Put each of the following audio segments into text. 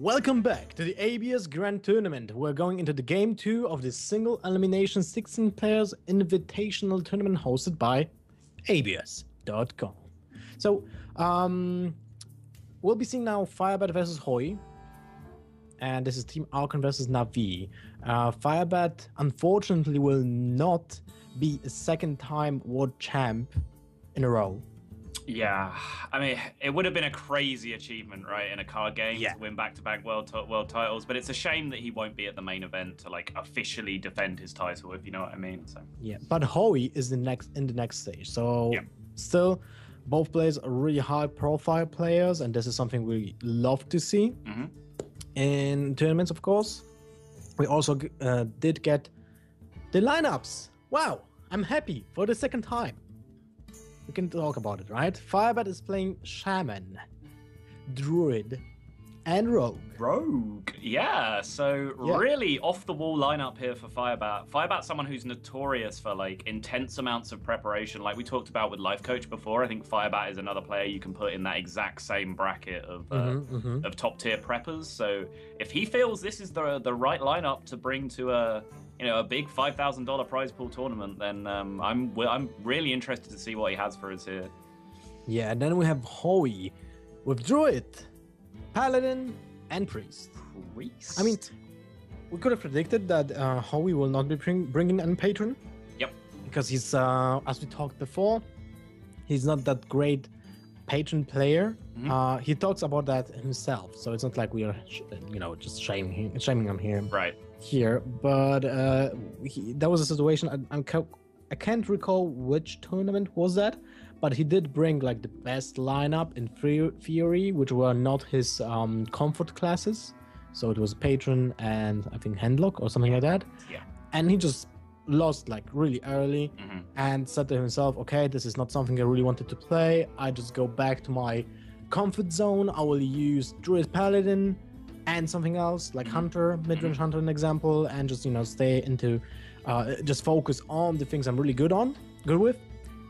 Welcome back to the ABS Grand Tournament. We're going into the game 2 of the single elimination 16 players invitational tournament hosted by ABS.com. So, we'll be seeing now Firebat versus Hoej, and this is Team Archon versus Na'Vi. Firebat unfortunately will not be a second-time world champ in a row. Yeah, I mean, it would have been a crazy achievement, right, in a card game to win back-to-back world titles. But it's a shame that he won't be at the main event to like officially defend his title, if you know what I mean. So yeah, but Hoej is in the next stage, so still, both players are really high-profile players, and this is something we love to see in tournaments, of course. We also did get the lineups. Wow, I'm happy for the second time. We can talk about it, right? Firebat is playing Shaman, Druid, and Rogue. Rogue, yeah. So really off-the-wall lineup here for Firebat. Firebat's someone who's notorious for like intense amounts of preparation, like we talked about with Life Coach before. I think Firebat is another player you can put in that exact same bracket of top-tier preppers. So if he feels this is the right lineup to bring to a a big $5,000 prize pool tournament, then I'm really interested to see what he has for us here. Yeah, and then we have Hoej with Druid, Paladin, and Priest. I mean, we could have predicted that Hoej will not be bringing in Patron. Yep. Because he's, as we talked before, he's not that great Patron player. He talks about that himself, so it's not like we are, just shaming him here. Right. But that was a situation. I can't recall which tournament was that, but he did bring like the best lineup in theory, which were not his comfort classes. So it was Patron and I think Handlock or something like that. Yeah. And he just lost like really early and said to himself, okay, this is not something I really wanted to play. I just go back to my comfort zone. I will use Druid, Paladin, and something else like Hunter, mid-range Hunter, an example, and just stay into, just focus on the things I'm really good with,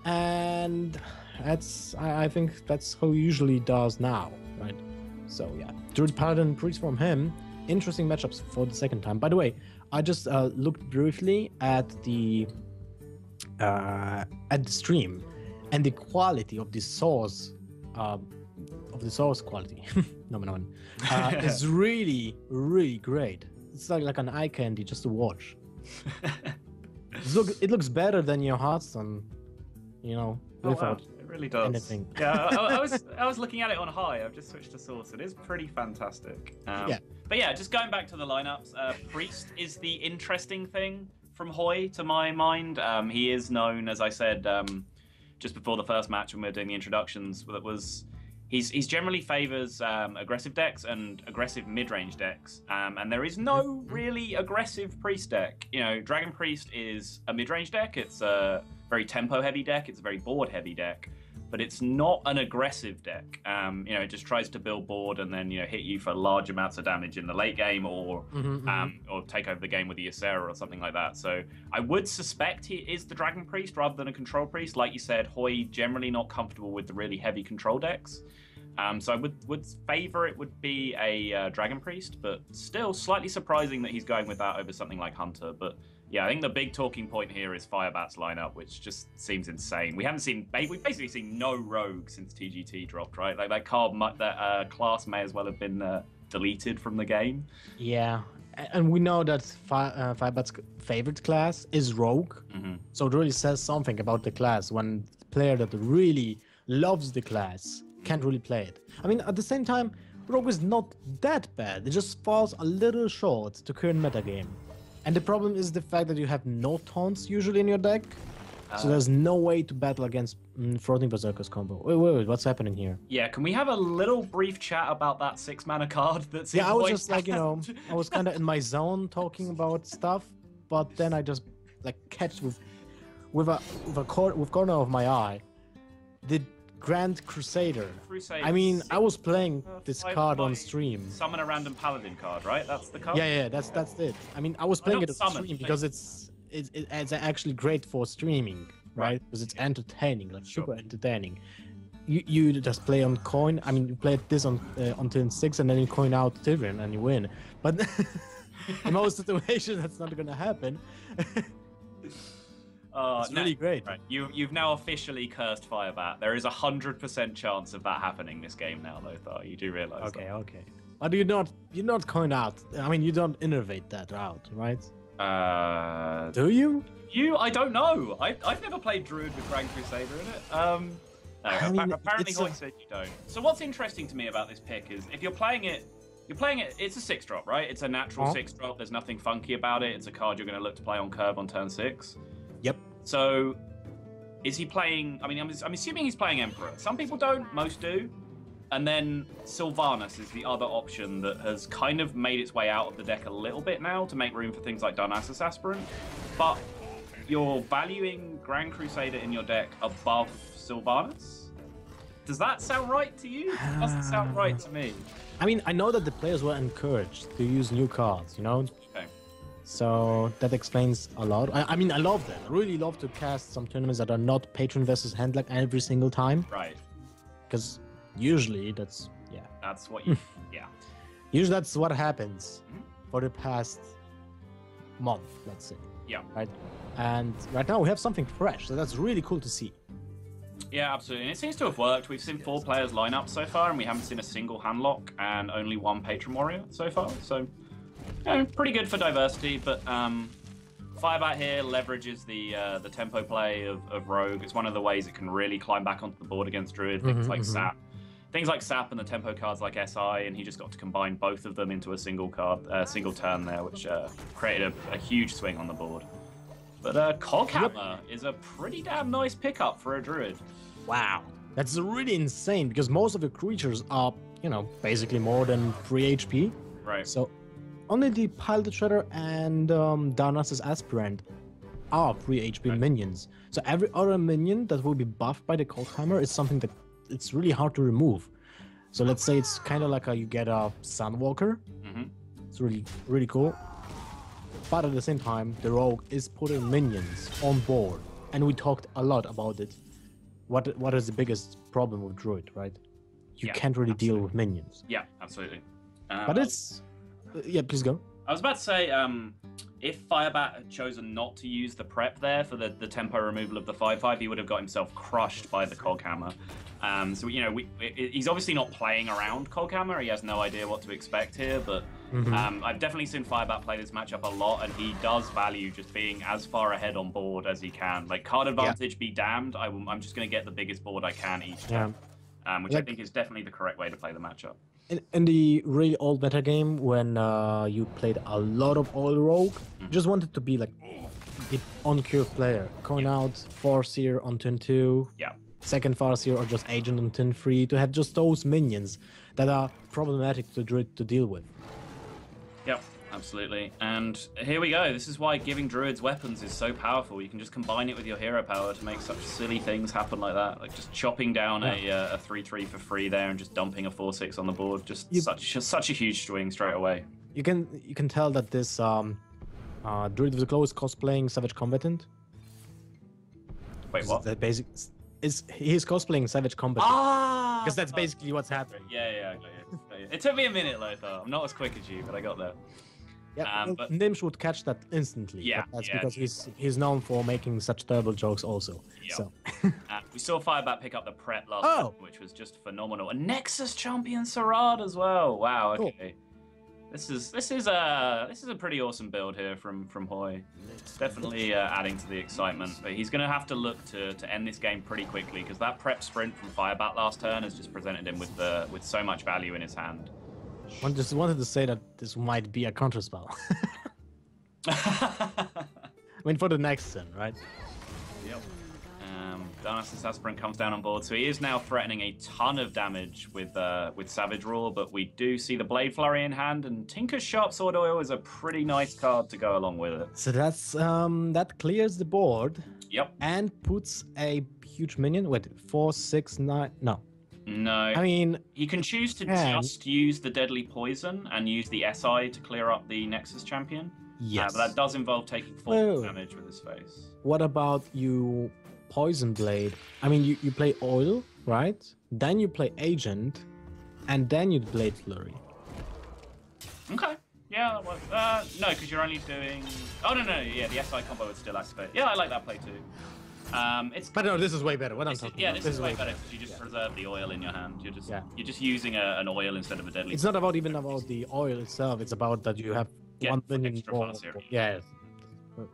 and that's I think that's how he usually does now, right? So yeah, Druid, Paladin, Priest from him, interesting matchups for the second time. By the way, I just looked briefly at the stream, and the quality of the source. The source quality is really great. It's like an eye candy just to watch. It looks better than your Hearthstone, without it really does anything. Yeah, I was looking at it on high. I've just switched to source. It is pretty fantastic. But yeah, just going back to the lineups, Priest is the interesting thing from Hoej to my mind. He is known, as I said just before the first match when we were doing the introductions, that was He's generally favors aggressive decks and aggressive mid-range decks, and there is no really aggressive Priest deck. Dragon Priest is a mid-range deck. It's a very tempo-heavy deck. It's a very board-heavy deck, but it's not an aggressive deck. It just tries to build board and then hit you for large amounts of damage in the late game, or take over the game with the Ysera or something like that. So I would suspect he is the Dragon Priest rather than a Control Priest. Like you said, Hoej generally not comfortable with the really heavy control decks. So I would favor it would be a Dragon Priest, but still slightly surprising that he's going with that over something like Hunter. But yeah, I think the big talking point here is Firebat's lineup, which just seems insane. We've basically seen no Rogue since TGT dropped, right? Like that card, that class may as well have been deleted from the game. Yeah, and we know that Firebat's favorite class is Rogue, so it really says something about the class when the player that really loves the class can't really play it. I mean, at the same time, Rogue is not that bad. It just falls a little short to current metagame. And the problem is the fact that you have no taunts usually in your deck, so there's no way to battle against Frothing Berserker's combo. Wait, what's happening here? Yeah, can we have a little brief chat about that 6-mana card that's in the voice? Yeah, I was just like, I was kind of in my zone talking about stuff, but then I just like catch with a corner of my eye the Grand Crusader. I mean, I was playing this card on stream. Summon a random Paladin card, right? That's the card? Yeah, that's it. I mean, I was playing it on stream because it's actually great for streaming, right? Because it's entertaining, like super entertaining. you just play on coin. I mean, you play this on turn 6 and then you coin out Tyrion and you win. But in most situations, that's not going to happen. It's really great. Right. You've now officially cursed Firebat. There is a 100% chance of that happening this game now, Lothar. You do realize that. Okay. But you not coin out. I mean, you don't innovate that route, right? Do you? I don't know. I've never played Druid with Grand Crusader in it. No, apparently Hoej said you don't. So what's interesting to me about this pick is if you're playing it, it's a 6-drop, right? It's a natural 6-drop. There's nothing funky about it. It's a card you're going to look to play on curve on turn 6. Yep. So is he playing... I mean, I'm assuming he's playing Emperor. Some people don't. Most do. And then Sylvanus is the other option that has kind of made its way out of the deck a little bit now to make room for things like Darnassus Aspirant. But you're valuing Grand Crusader in your deck above Sylvanus? Does that sound right to you? It doesn't sound right to me. I mean, I know that the players were encouraged to use new cards, you know? Okay. So that explains a lot. I mean, I love that. I really love to cast some tournaments that are not Patron versus Handlock every single time. Right. Because... usually that's that's what you usually that's what happens for the past month, let's say. Yeah. Right. And right now we have something fresh, so that's really cool to see. Yeah, absolutely. And it seems to have worked. We've seen 4 players line up so far, and we haven't seen a single Handlock and only 1 Patron Warrior so far. So pretty good for diversity, but Firebat here leverages the tempo play of Rogue. It's one of the ways it can really climb back onto the board against Druid. Things like Sap. Things like Sap and the tempo cards like SI, and he just got to combine both of them into a single card, single turn there, which created a huge swing on the board. But Coghammer is a pretty damn nice pickup for a Druid. Wow. That's really insane, because most of the creatures are, you know, basically more than 3 HP. Right. So only the Pilot Shredder and Darnassus Aspirant are 3 HP minions. So every other minion that will be buffed by the Coghammer is something that it's really hard to remove. So let's say it's kind of like you get a Sunwalker. It's really, really cool. But at the same time, the Rogue is putting minions on board. And we talked a lot about it. What is the biggest problem with Druid, right? You can't really deal with minions. Yeah, absolutely. But it's... yeah, please go. I was about to say, if Firebat had chosen not to use the prep there for the tempo removal of the 5/5, he would have got himself crushed by the Coghammer. So, you know, he's obviously not playing around Coghammer. He has no idea what to expect here, but I've definitely seen Firebat play this matchup a lot, and he does value just being as far ahead on board as he can. Like, card advantage be damned, I'm just going to get the biggest board I can each time, which I think is definitely the correct way to play the matchup. In the really old meta game, when you played a lot of old Rogue, you just wanted to be like the on-curve player. Coin out, Farseer on turn 2, second Farseer, or just Agent on turn 3, to have just those minions that are problematic to Druid to deal with. Yep, absolutely. And here we go. This is why giving Druids weapons is so powerful. You can just combine it with your hero power to make such silly things happen like that. Like just chopping down a 3/3 for free there and just dumping a 4/6 on the board. Just such a huge swing straight away. You can tell that this Druid with the Claw is cosplaying Savage Combatant. Wait, what? He's cosplaying Savage Combatant. Ah! Because that's basically what's happening. Yeah, I got you. It took me a minute, though. I'm not as quick as you, but I got there. Yeah, but Nims would catch that instantly. Yeah, that's because he's known for making such terrible jokes also. Yep. So we saw Firebat pick up the Pret last time, which was just phenomenal. And Nexus Champion Sarad as well. Wow. Okay. Cool. This is a pretty awesome build here from Hoej. Definitely adding to the excitement, but he's going to have to look to end this game pretty quickly because that prep sprint from Firebat last turn has just presented him with so much value in his hand. I just wanted to say that this might be a counter spell. I mean, for the next turn, right? Yep. Darnassus Aspirant comes down on board, so he is now threatening a ton of damage with Savage Roar, but we do see the Blade Flurry in hand, and Tinker's Sharp Sword Oil is a pretty nice card to go along with it. So that's that clears the board. Yep. And puts a huge minion. Wait, 4, 6, 9. No. I mean, you can choose to just use the Deadly Poison and use the SI to clear up the Nexus Champion. Yes. But that does involve taking 4 damage with his face. What about you? Poison Blade. I mean, you play oil, right? Then you play Agent, and then you Blade Flurry. Okay. Yeah, well, no, because you're only doing... Oh, no, no, yeah, the SI combo is still activated. Yeah, I like that play too. It's... But no, this is way better, what I'm talking about. Yeah, this is way better, because you just preserve the oil in your hand. You're just using an oil instead of a deadly... It's not about even about the oil itself, it's about that you have 1 million more... Yeah,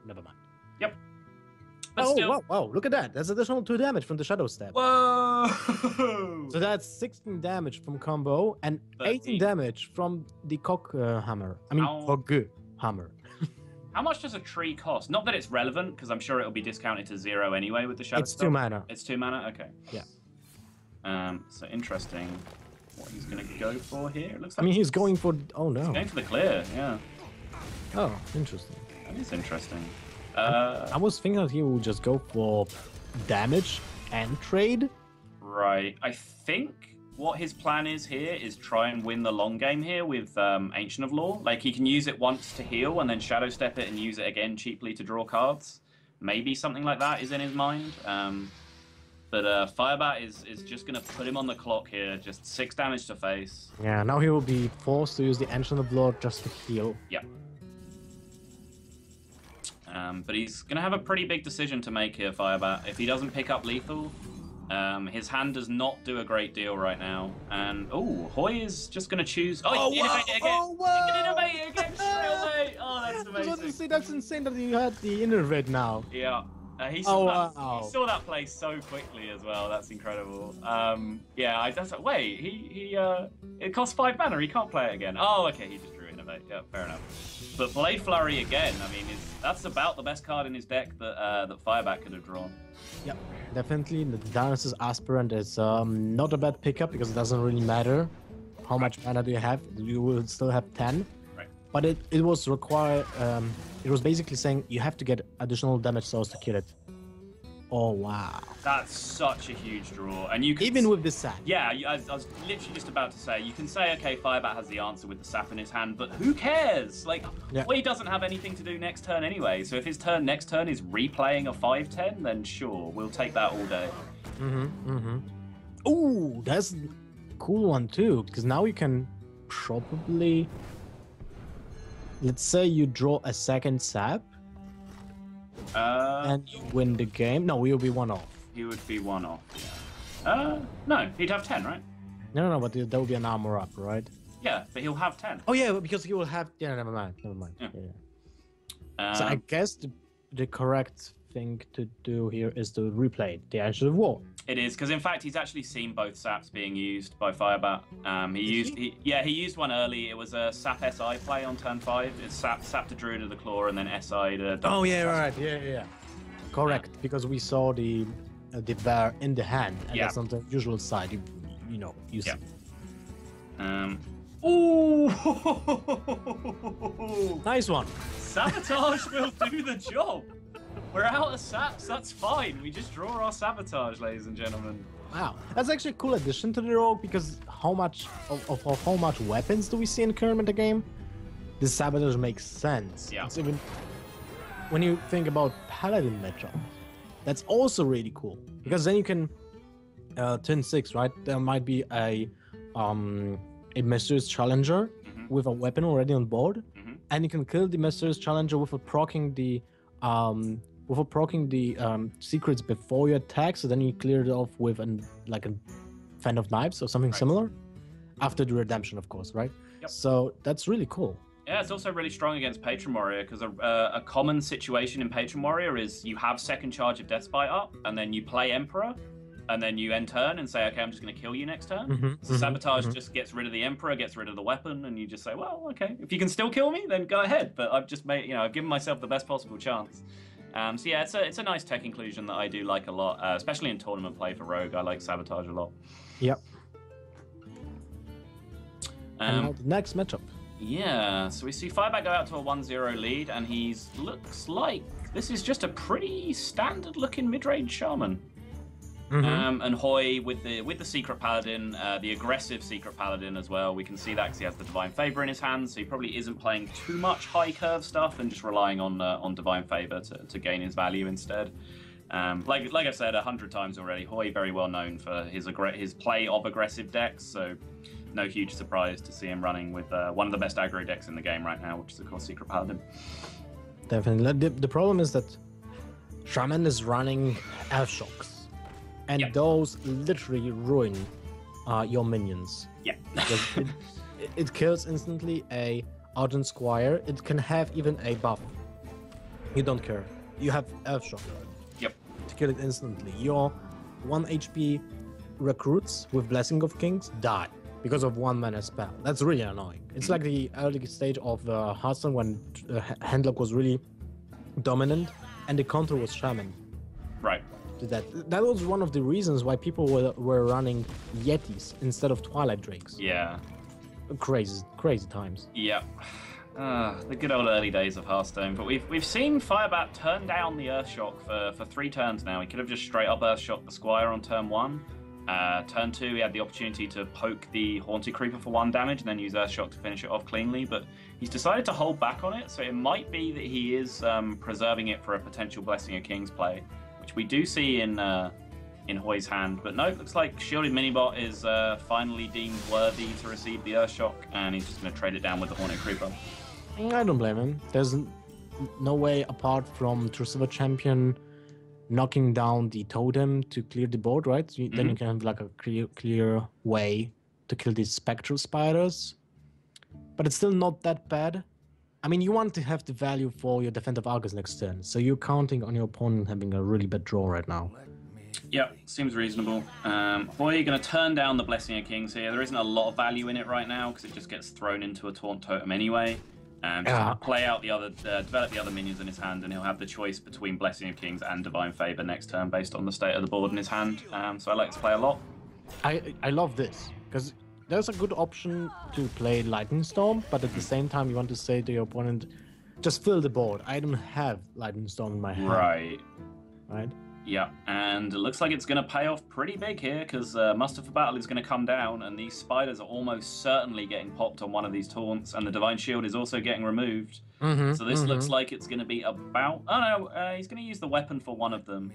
never mind. Yep. But wow, look at that. That's additional 2 damage from the Shadow Step. Whoa! So that's 16 damage from combo and 18 damage from the Coghammer. I mean, Coghammer. How much does a tree cost? Not that it's relevant, because I'm sure it'll be discounted to 0 anyway with the Shadow Step. It's 2 mana. It's 2 mana? Okay. Yeah. So interesting what he's going to go for here. It looks like he's going for... Oh, no. He's going for the clear, yeah. Oh, interesting. That is interesting. I was thinking that he would just go for damage and trade. Right. I think what his plan is here is try and win the long game here with Ancient of Lore. Like, he can use it once to heal and then Shadow Step it and use it again cheaply to draw cards. Maybe something like that is in his mind. But Firebat is just going to put him on the clock here. Just 6 damage to face. Yeah, now he will be forced to use the Ancient of Lore just to heal. Yeah. But he's going to have a pretty big decision to make here, Firebat. If he doesn't pick up lethal, his hand does not do a great deal right now. And, oh, Hoej is just going to choose... Oh, he innovated again! He can innovate again straight away! Oh, that's amazing. I was about to say, that's insane that you had the innovate now. Yeah. He saw that play so quickly as well. That's incredible. Wait, it costs 5 mana. He can't play it again. Oh, okay, he just drew innovate. Yeah, fair enough. But Blade Flurry again. I mean, that's about the best card in his deck that that Firebat could have drawn. Yep, definitely. The Darnassus Aspirant is not a bad pickup because it doesn't really matter how much mana do you have. You will still have 10. Right. But it was required. It was basically saying you have to get additional damage source to kill it. Oh, wow. That's such a huge draw. And you can even with the Sap. Yeah, I was literally just about to say, you can say, okay, Firebat has the answer with the Sap in his hand, but who cares? Like, well, he doesn't have anything to do next turn anyway. So if his next turn is replaying a 5-10, then sure, we'll take that all day. Ooh, that's a cool one too, because now you can probably... Let's say you draw a second Sap, and you win the game. No, you'll be 1-off. He would be 1-off. Yeah. No, he'd have 10, right? No, but there will be an armor up, right? Yeah, but he'll have 10. Oh yeah, because he will have. Yeah, never mind. Yeah. So I guess the correct thing to do here is to replay the Ancient of War. It is, because in fact he's actually seen both Saps being used by Firebat. He used one early. It was a Sap SI play on turn 5. It's Sap to Druid of the Claw and then SI to... Oh yeah, right, yeah. Correct, because we saw the bear in the hand, and that's on the usual side. You see. Ooh, nice one. Sabotage will do the job. We're out of Saps, that's fine. We just draw our Sabotage, ladies and gentlemen. Wow, that's actually a cool addition to the Rogue, because how much weapons do we see in current the game? The Sabotage makes sense. Yeah. It's even when you think about Paladin matchup, that's also really cool, because then you can turn 6, right? There might be a Mysterious Challenger with a weapon already on board, and you can kill the Mysterious Challenger with proccing the secrets before you attack, so then you clear it off with like a Fan of Knives or something similar. After the redemption, of course, right? Yep. So that's really cool. Yeah, it's also really strong against Patron Warrior, because a common situation in Patron Warrior is you have second charge of Deathspite up, and then you play Emperor, and then you end turn and say, okay, I'm just going to kill you next turn. So Sabotage just gets rid of the Emperor, gets rid of the weapon, and you just say, well, okay, if you can still kill me, then go ahead. But I've just made, I've given myself the best possible chance. So yeah, it's a nice tech inclusion that I do like a lot, especially in tournament play for Rogue. I like Sabotage a lot. Yep. And now the next matchup. Yeah, so we see Firebat go out to a 1-0 lead, and he's looks like this is just a pretty standard-looking mid-range Shaman. And Hoej with the Secret Paladin, the aggressive Secret Paladin as well. We can see that because he has the Divine Favor in his hand, so he probably isn't playing too much high curve stuff and just relying on Divine Favor to gain his value instead. Like I said 100 times already, Hoej very well known for his play of aggressive decks, so no huge surprise to see him running with one of the best aggro decks in the game right now, which is of course Secret Paladin. Definitely. The problem is that Shaman is running Earth Shocks, and those literally ruin your minions. Yeah. it kills instantly a Argent Squire. It can have even a buff. You don't care. You have Earth Shock. Yep. To kill it instantly. Your 1 HP recruits with Blessing of Kings die because of 1 mana spell. That's really annoying. It's like the early stage of Hearthstone when Handlock was really dominant and the counter was Shaman. Right. That was one of the reasons why people were running Yetis instead of Twilight Drakes. Yeah. Crazy times. Yeah. The good old early days of Hearthstone. But we've seen Firebat turn down the Earthshock for 3 turns now. He could have just straight up Earthshock the Squire on turn 1. Turn 2, he had the opportunity to poke the Haunted Creeper for 1 damage and then use Earthshock to finish it off cleanly, but he's decided to hold back on it, so it might be that he is preserving it for a potential Blessing of Kings play, which we do see in Hoy's hand. But no, it looks like Shielded Minibot is finally deemed worthy to receive the Earthshock, and he's just going to trade it down with the Haunted Creeper. I don't blame him. There's no way apart from True Silver Champion knocking down the totem to clear the board, right? So then you can have like a clear way to kill these spectral spiders. But it's still not that bad. I mean, you want to have the value for your Defender of Argus next turn, so you're counting on your opponent having a really bad draw right now. Yeah, seems reasonable. Boy, you're going to turn down the Blessing of Kings here. There isn't a lot of value in it right now because it just gets thrown into a Taunt Totem anyway. Play out the other, develop the other minions in his hand, and he'll have the choice between Blessing of Kings and Divine Favor next turn based on the state of the board in his hand. So I like to play a lot. I love this because there's a good option to play Lightning Storm, but at the same time you want to say to your opponent, just fill the board. I don't have Lightning Storm in my hand. Right. Yeah, and it looks like it's going to pay off pretty big here because Muster for Battle is going to come down, and these spiders are almost certainly getting popped on one of these taunts, and the Divine Shield is also getting removed. So this looks like it's going to be about... Oh no, he's going to use the weapon for one of them.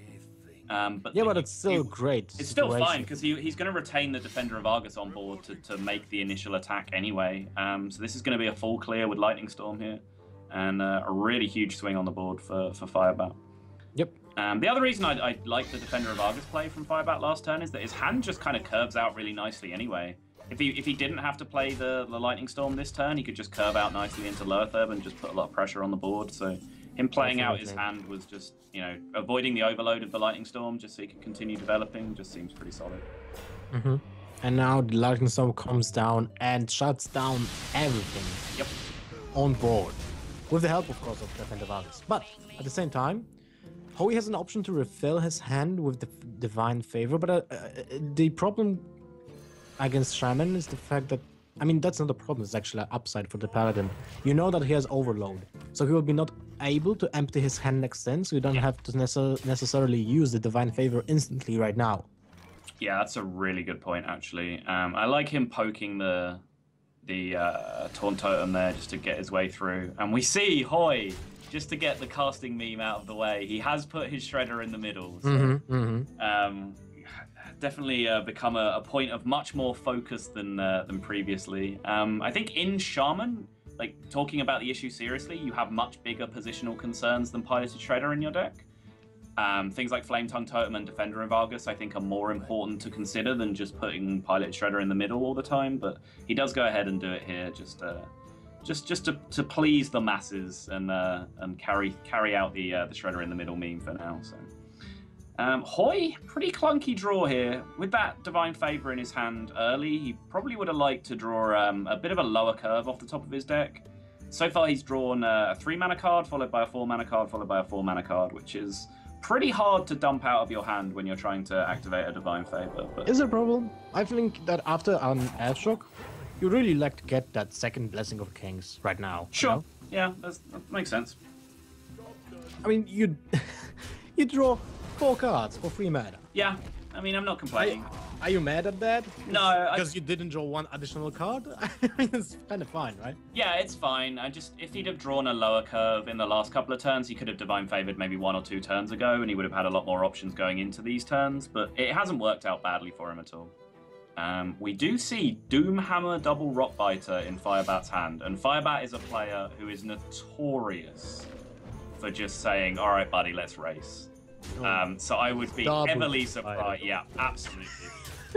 But it's still great. It's still fine because he's going to retain the Defender of Argus on board to make the initial attack anyway. So this is going to be a full clear with Lightning Storm here, and a really huge swing on the board for Firebat. Yep. The other reason I like the Defender of Argus play from Firebat last turn is that his hand just kind of curves out really nicely anyway. If he didn't have to play the Lightning Storm this turn, he could just curve out nicely into Lower Third and just put a lot of pressure on the board. So him playing out his hand was just, you know, avoiding the overload of the Lightning Storm just so he could continue developing just seems pretty solid. And now the Lightning Storm comes down and shuts down everything on board. With the help, of course, of Defender of Argus. But at the same time, Hoej has an option to refill his hand with the Divine Favor, but the problem against Shaman is the fact that, I mean, that's not a problem, it's actually an upside for the Paladin. You know that he has Overload, so he will be not able to empty his hand next turn, so you don't have to necessarily use the Divine Favor instantly right now. Yeah, that's a really good point, actually. I like him poking the Taunt Totem there just to get his way through, and we see Hoej! Just to get the casting meme out of the way, he has put his Shredder in the middle. So, definitely become a point of much more focus than previously. I think in Shaman, like talking about the issue seriously, you have much bigger positional concerns than Piloted Shredder in your deck. Things like Flame Tongue Totem and Defender of Argus, I think, are more important to consider than just putting Piloted Shredder in the middle all the time. But he does go ahead and do it here. Just to please the masses and carry out the Shredder in the middle meme for now. So, Hoej, pretty clunky draw here with that Divine Favor in his hand early. He probably would have liked to draw a bit of a lower curve off the top of his deck. So far, he's drawn a 3 mana card followed by a 4 mana card followed by a 4 mana card, which is pretty hard to dump out of your hand when you're trying to activate a Divine Favor. But... Is it a problem? I think that after Earthshock, you really like to get that second Blessing of Kings right now. Sure. You know? Yeah, that makes sense. I mean, you draw 4 cards for 3 mana. Yeah, I mean, I'm not complaining. Are you mad at that? No, because you didn't draw one additional card. I mean, it's kind of fine, right? Yeah, it's fine. I just, if he'd have drawn a lower curve in the last couple of turns, he could have Divine Favored maybe one or two turns ago, and he would have had a lot more options going into these turns. But it hasn't worked out badly for him at all. We do see Doomhammer double Rockbiter in Firebat's hand, and Firebat is a player who is notorious for just saying, all right, buddy, let's race. So I would be heavily surprised. Yeah, absolutely.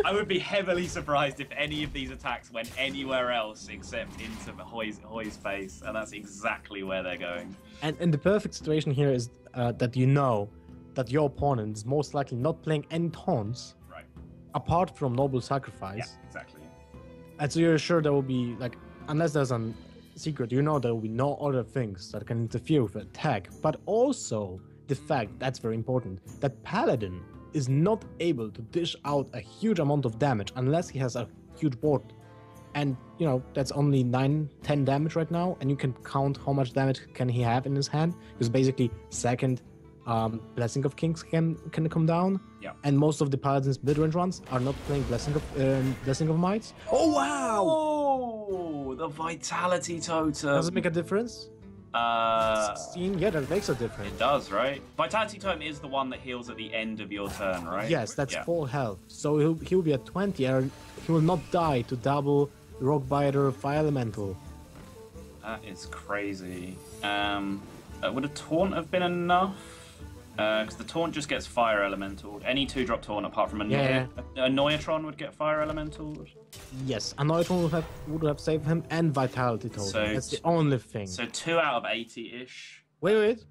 I would be heavily surprised if any of these attacks went anywhere else except into Hoy's face, and that's exactly where they're going. And the perfect situation here is that you know that your opponent is most likely not playing any taunts, apart from Noble Sacrifice. Yeah, exactly. And so you're sure there will be, like, unless there's a secret, you know there will be no other things that can interfere with the attack. But also, the fact, that's very important, that Paladin is not able to dish out a huge amount of damage unless he has a huge board. And, you know, that's only 9, 10 damage right now, and you can count how much damage can he have in his hand. Because basically, second... Blessing of Kings can come down, yeah. And most of the Paladin's mid-range runs are not playing Blessing of Might. Oh wow! Oh, the Vitality Totem. Does it make a difference? 16? Yeah, that makes a difference. It does, right? Vitality Totem is the one that heals at the end of your turn, right? Yes, that's full health. So he'll be at 20, and he will not die to double Rockbiter Fire Elemental. That is crazy. Would a taunt have been enough? Because the taunt just gets Fire Elemental. Any 2-drop taunt apart from Annoyatron would get Fire Elemental. Yes, Annoyatron would have saved him, and Vitality Totem. So, that's the only thing. So 2 out of 80-ish. Wait.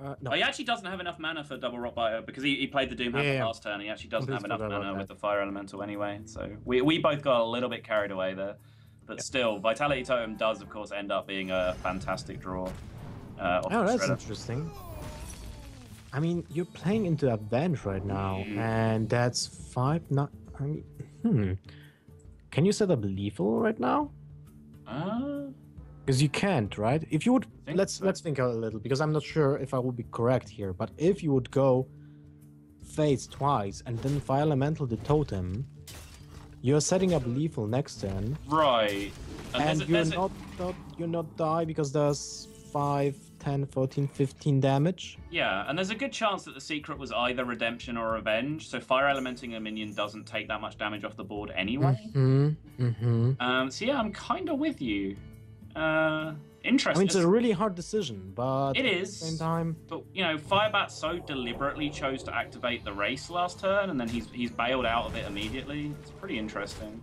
No. Oh, he actually doesn't have enough mana for double Rockbiter because he played the Doomhammer last turn. He actually doesn't have enough mana with the Fire Elemental anyway. So we both got a little bit carried away there, but still, Vitality Totem does of course end up being a fantastic draw. Oh, that's interesting. I mean, you're playing into advantage right now, and that's 5. Not, I mean, can you set up lethal right now? Because you can't, right? If you would, let's think a little, because I'm not sure if I would be correct here. But if you would go face twice and then Fire Elemental the Totem, you're setting up lethal next turn, right? And you're not die because there's 5, 10, 14, 15 damage. Yeah, and there's a good chance that the secret was either Redemption or Revenge, so Fire Elementing a minion doesn't take that much damage off the board anyway. So yeah, I'm kind of with you. Interesting. I mean, it's a really hard decision, but it is. At the same time, but you know, Firebat so deliberately chose to activate the race last turn, and then he's bailed out of it immediately. It's pretty interesting.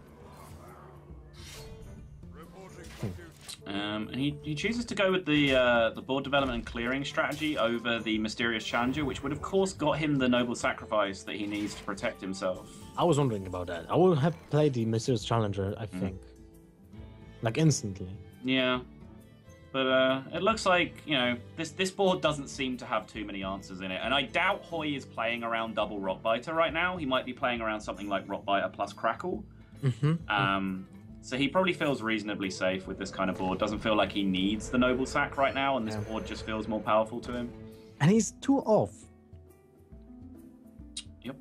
And he chooses to go with the board development and clearing strategy over the Mysterious Challenger, which would of course got him the Noble Sacrifice that he needs to protect himself. I was wondering about that. I would have played the Mysterious Challenger, I think. Like instantly. Yeah. But it looks like, you know, this board doesn't seem to have too many answers in it. And I doubt Hoej is playing around double Rockbiter right now. He might be playing around something like Rockbiter plus Crackle. So he probably feels reasonably safe with this kind of board. Doesn't feel like he needs the Noble Sack right now, and this board just feels more powerful to him. And he's 2 off. Yep.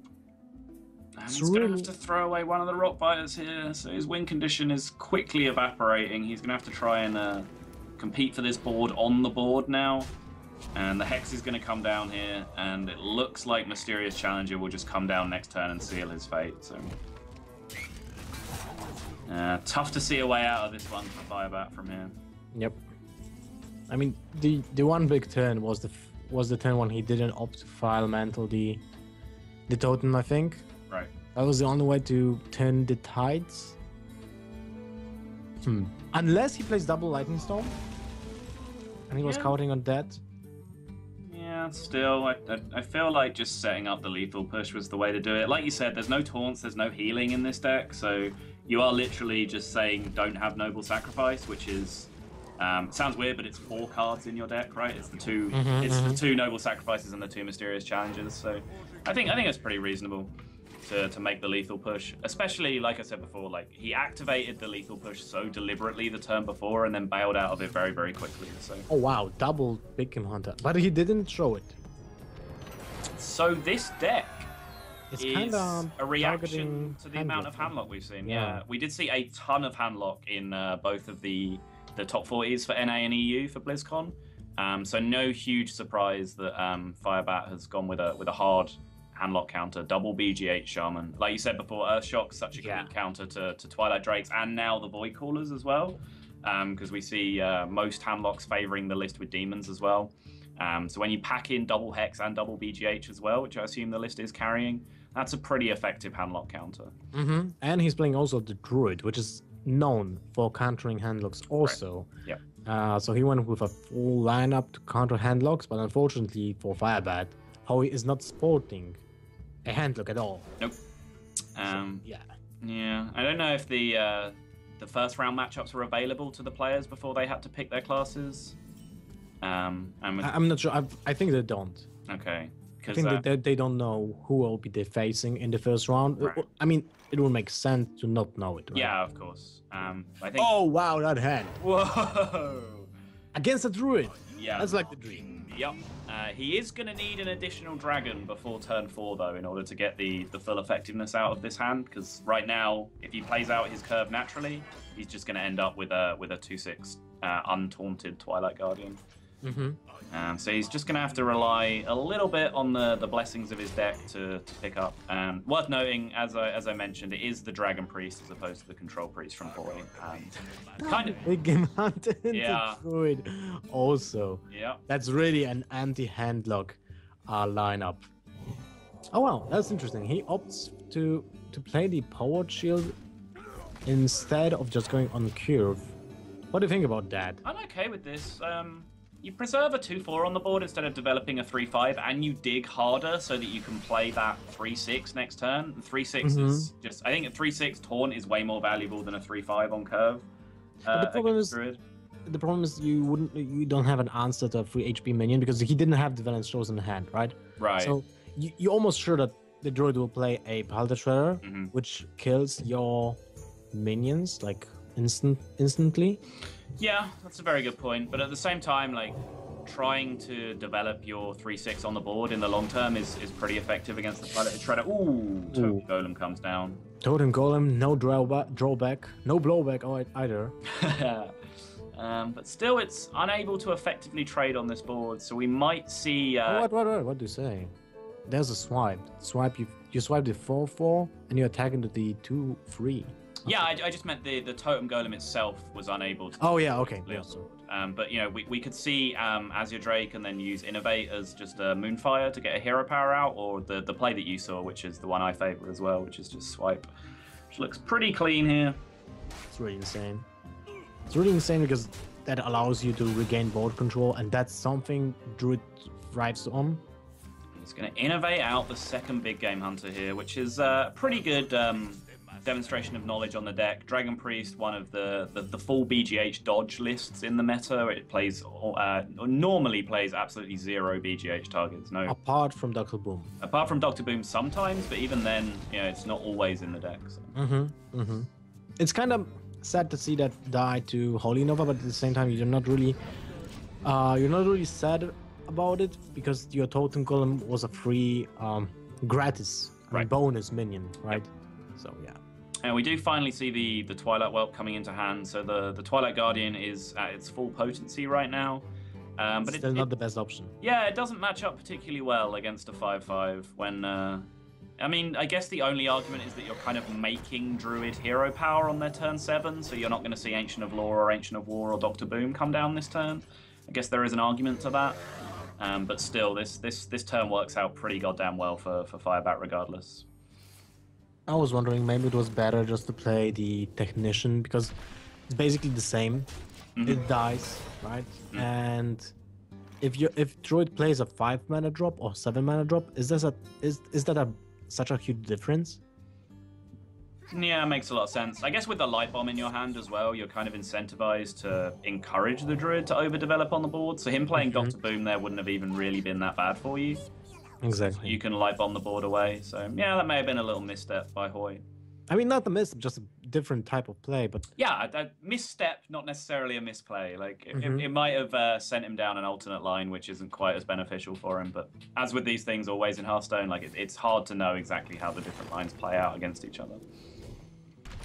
And he's going to have to throw away one of the Rockbiters here, so his win condition is quickly evaporating. He's going to have to try and compete for this board on the board now. And the Hex is going to come down here, and it looks like Mysterious Challenger will just come down next turn and seal his fate. So... tough to see a way out of this one for Firebat from here. Yep. I mean, the one big turn was the turn when he didn't opt to Fire Elemental the Totem, I think. Right. That was the only way to turn the tides. Unless he plays double Lightning Storm, and he was counting on that. Yeah, still, I feel like just setting up the lethal push was the way to do it. Like you said, there's no taunts, there's no healing in this deck, so you are literally just saying don't have Noble Sacrifice, which is sounds weird, but it's 4 cards in your deck, right? It's the two it's the two Noble Sacrifices and the 2 Mysterious Challengers. So I think it's pretty reasonable to make the lethal push. Especially, like I said before, like he activated the lethal push so deliberately the turn before and then bailed out of it very, very quickly. So double Big Game Hunter. But he didn't show it. So this deck It's kind of a reaction to the amount of Handlock we've seen. Yeah, we did see a ton of Handlock in both of the top 40s for NA and EU for BlizzCon. So no huge surprise that Firebat has gone with a hard Handlock counter, double BGH Shaman. Like you said before, Earth Shock, such a good counter to Twilight Drakes, and now the Void Callers as well, because we see most Handlocks favouring the list with Demons as well. So when you pack in double Hex and double BGH as well, which I assume the list is carrying, that's a pretty effective Handlock counter. Mm-hmm. And he's playing also the Druid, which is known for countering Handlocks also. Right. Yep. So he went with a full lineup to counter Handlocks, but unfortunately for Firebat, Hoej is not sporting a Handlock at all. Nope. Yeah. I don't know if the first round matchups were available to the players before they had to pick their classes. I'm not sure. I think they don't. Okay. I think they don't know who will be they facing in the first round. Right. I mean, it would make sense to not know it. Right? Yeah, of course. I think. Oh wow, that hand! Whoa! Against a Druid. Yeah. That's like the dream. Yep. He is going to need an additional dragon before turn 4, though, in order to get the full effectiveness out of this hand. Because right now, if he plays out his curve naturally, he's just going to end up with a 2/6 untaunted Twilight Guardian. Mm-hmm. So he's just going to have to rely a little bit on the blessings of his deck to pick up. Worth noting, as I mentioned, it is the Dragon Priest as opposed to the Control Priest from 40. Kind of Big Game Hunter and the Druid also. Yeah, that's really an anti-Handlock lineup. Oh wow, that's interesting. He opts to play the Power Shield instead of just going on curve. What do you think about that? I'm okay with this. You preserve a 2/4 on the board instead of developing a 3/5, and you dig harder so that you can play that 3/6 next turn. And 3/6 is just, I think a 3/6 taunt is way more valuable than a 3/5 on curve. The problem is you don't have an answer to a free HP minion because he didn't have the Valence Chosen in hand, right? Right. So you're almost sure that the Druid will play a Pilot Shredder, which kills your minions like instantly. Yeah, that's a very good point. But at the same time, like, trying to develop your 3/6 on the board in the long term is pretty effective against the Pilot Shredder. Ooh, Totem Golem comes down. Totem Golem, no drawback, no blowback either. But still, it's unable to effectively trade on this board, so we might see... What do you say? There's a swipe. You swipe the 4/4, and you attack into the 2/3. Yeah, I just meant the Totem Golem itself was unable to... Oh, yeah, okay. Yeah. But, you know, we could see Azure Drake and then use Innovate as just a Moonfire to get a hero power out, or the play that you saw, which is the one I favour as well, which is just Swipe, which looks pretty clean here. It's really insane. It's really insane because that allows you to regain board control, and that's something Druid thrives on. He's going to Innovate out the second Big Game Hunter here, which is pretty good... demonstration of knowledge on the deck. Dragon Priest, one of the full BGH dodge lists in the meta. It plays normally plays absolutely zero BGH targets. No, apart from Dr. Boom. Apart from Dr. Boom sometimes, but even then, you know, it's not always in the deck. So. It's kind of sad to see that die to Holy Nova, but at the same time, you're not really sad about it because your Totem Golem was a free, gratis, bonus minion, right? Yep. So yeah. And we do finally see the Twilight Whelp coming into hand. So the Twilight Guardian is at its full potency right now. But it's still not the best option. Yeah, it doesn't match up particularly well against a 5/5 when... I mean, I guess the only argument is that you're kind of making Druid hero power on their turn 7, so you're not going to see Ancient of Lore or Ancient of War or Dr. Boom come down this turn. I guess there is an argument to that. But still, this turn works out pretty goddamn well for Firebat regardless. I was wondering, maybe it was better just to play the Technician, because it's basically the same. It dies, right? And if Druid plays a 5-mana drop or 7-mana drop, is that such a huge difference? Yeah, it makes a lot of sense. I guess with the Light Bomb in your hand as well, you're kind of incentivized to encourage the Druid to overdevelop on the board, so him playing Dr. Boom there wouldn't have even really been that bad for you. Exactly. You can Light Bomb the board away. So, yeah, that may have been a little misstep by Hoej. I mean, not the misstep, just a different type of play. But yeah, a misstep, not necessarily a misplay. Like it might have sent him down an alternate line, which isn't quite as beneficial for him. But as with these things, always in Hearthstone, like it's hard to know exactly how the different lines play out against each other.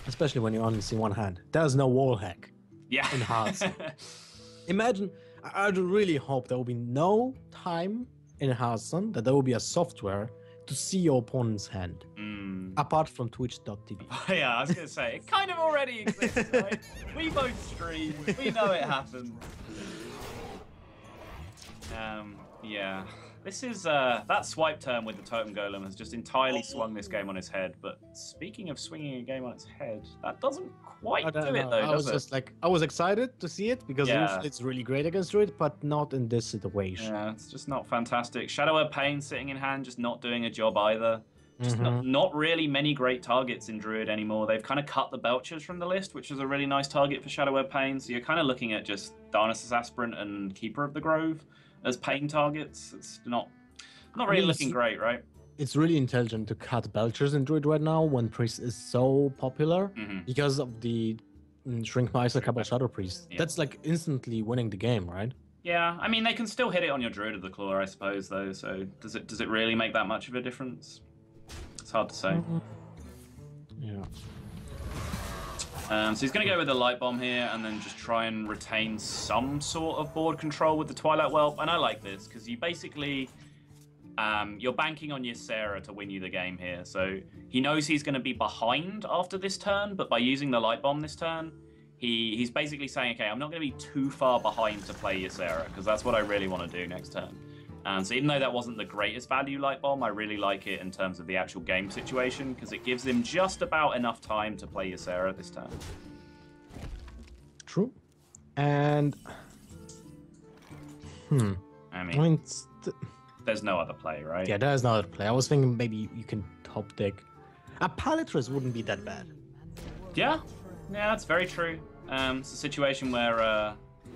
Especially when you only see one hand. There's no wall hack. Yeah. In Hearthstone. Imagine. I'd really hope there will be no time in Hearthstone that there will be a software to see your opponent's hand, apart from Twitch.tv. Yeah, I was going to say, it kind of already exists, right? We both stream, we know it happens. Yeah, this is, that swipe turn with the Totem Golem has just entirely swung this game on its head, but speaking of swinging a game on its head, that doesn't quite do it, though, does it? Just like, I was excited to see it, because it's really great against Druid, but not in this situation. Yeah, it's just not fantastic. Shadow of Pain sitting in hand, just not doing a job either. Just not really many great targets in Druid anymore. They've kind of cut the Belchers from the list, which is a really nice target for Shadow of Pain, so you're kind of looking at just Darnassus Aspirant and Keeper of the Grove as pain targets. It's not really looking great, right? It's really intelligent to cut Belchers in Druid right now when Priest is so popular because of the Shrink My Ysera Cabal Shadow Priest. Yeah. That's like instantly winning the game, right? Yeah, I mean, they can still hit it on your Druid of the Claw, I suppose, though, so does it really make that much of a difference? It's hard to say. Yeah. So he's going to go with the Light Bomb here and then just try and retain some sort of board control with the Twilight Whelp. And I like this because you basically, you're banking on Ysera to win you the game here. So he knows he's going to be behind after this turn, but by using the Light Bomb this turn, he's basically saying, okay, I'm not going to be too far behind to play Ysera because that's what I really want to do next turn. So even though that wasn't the greatest value Light Bomb, I really like it in terms of the actual game situation because it gives him just about enough time to play Ysera this turn. True. And... I mean there's no other play, right? Yeah, there's no other play. I was thinking maybe you can top deck. A Paladin wouldn't be that bad. Yeah. Yeah, that's very true. It's a situation where...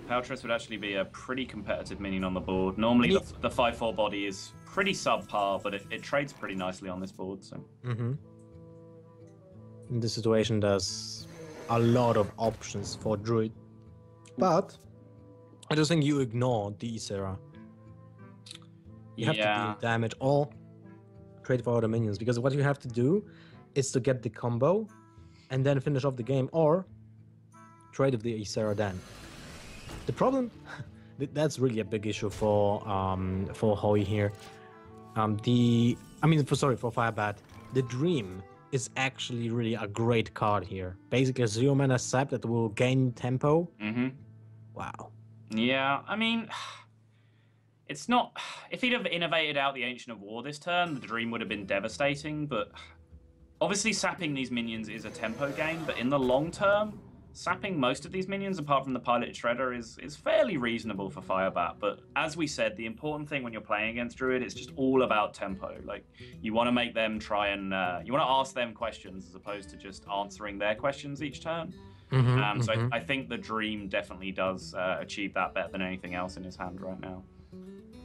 Paltress would actually be a pretty competitive minion on the board. Normally, the 5/4 body is pretty subpar, but it trades pretty nicely on this board. So, in this situation, there's a lot of options for Druid, but I just think you ignore the Ysera. You have to deal damage or trade for other minions because what you have to do is to get the combo and then finish off the game or trade with the Ysera then. The problem, that's really a big issue for Hoej here. For Firebat. The Dream is actually really a great card here. Basically a 0-mana Sap that will gain tempo. Wow. Yeah, I mean, it's not... If he'd have innovated out the Ancient of War this turn, the Dream would have been devastating, but... Obviously, sapping these minions is a tempo game, but in the long term... Sapping most of these minions, apart from the Pilot Shredder, is fairly reasonable for Firebat. But as we said, the important thing when you're playing against Druid, it's just all about tempo. Like, you want to make them try and... you want to ask them questions as opposed to just answering their questions each turn. I think the Dream definitely does achieve that better than anything else in his hand right now.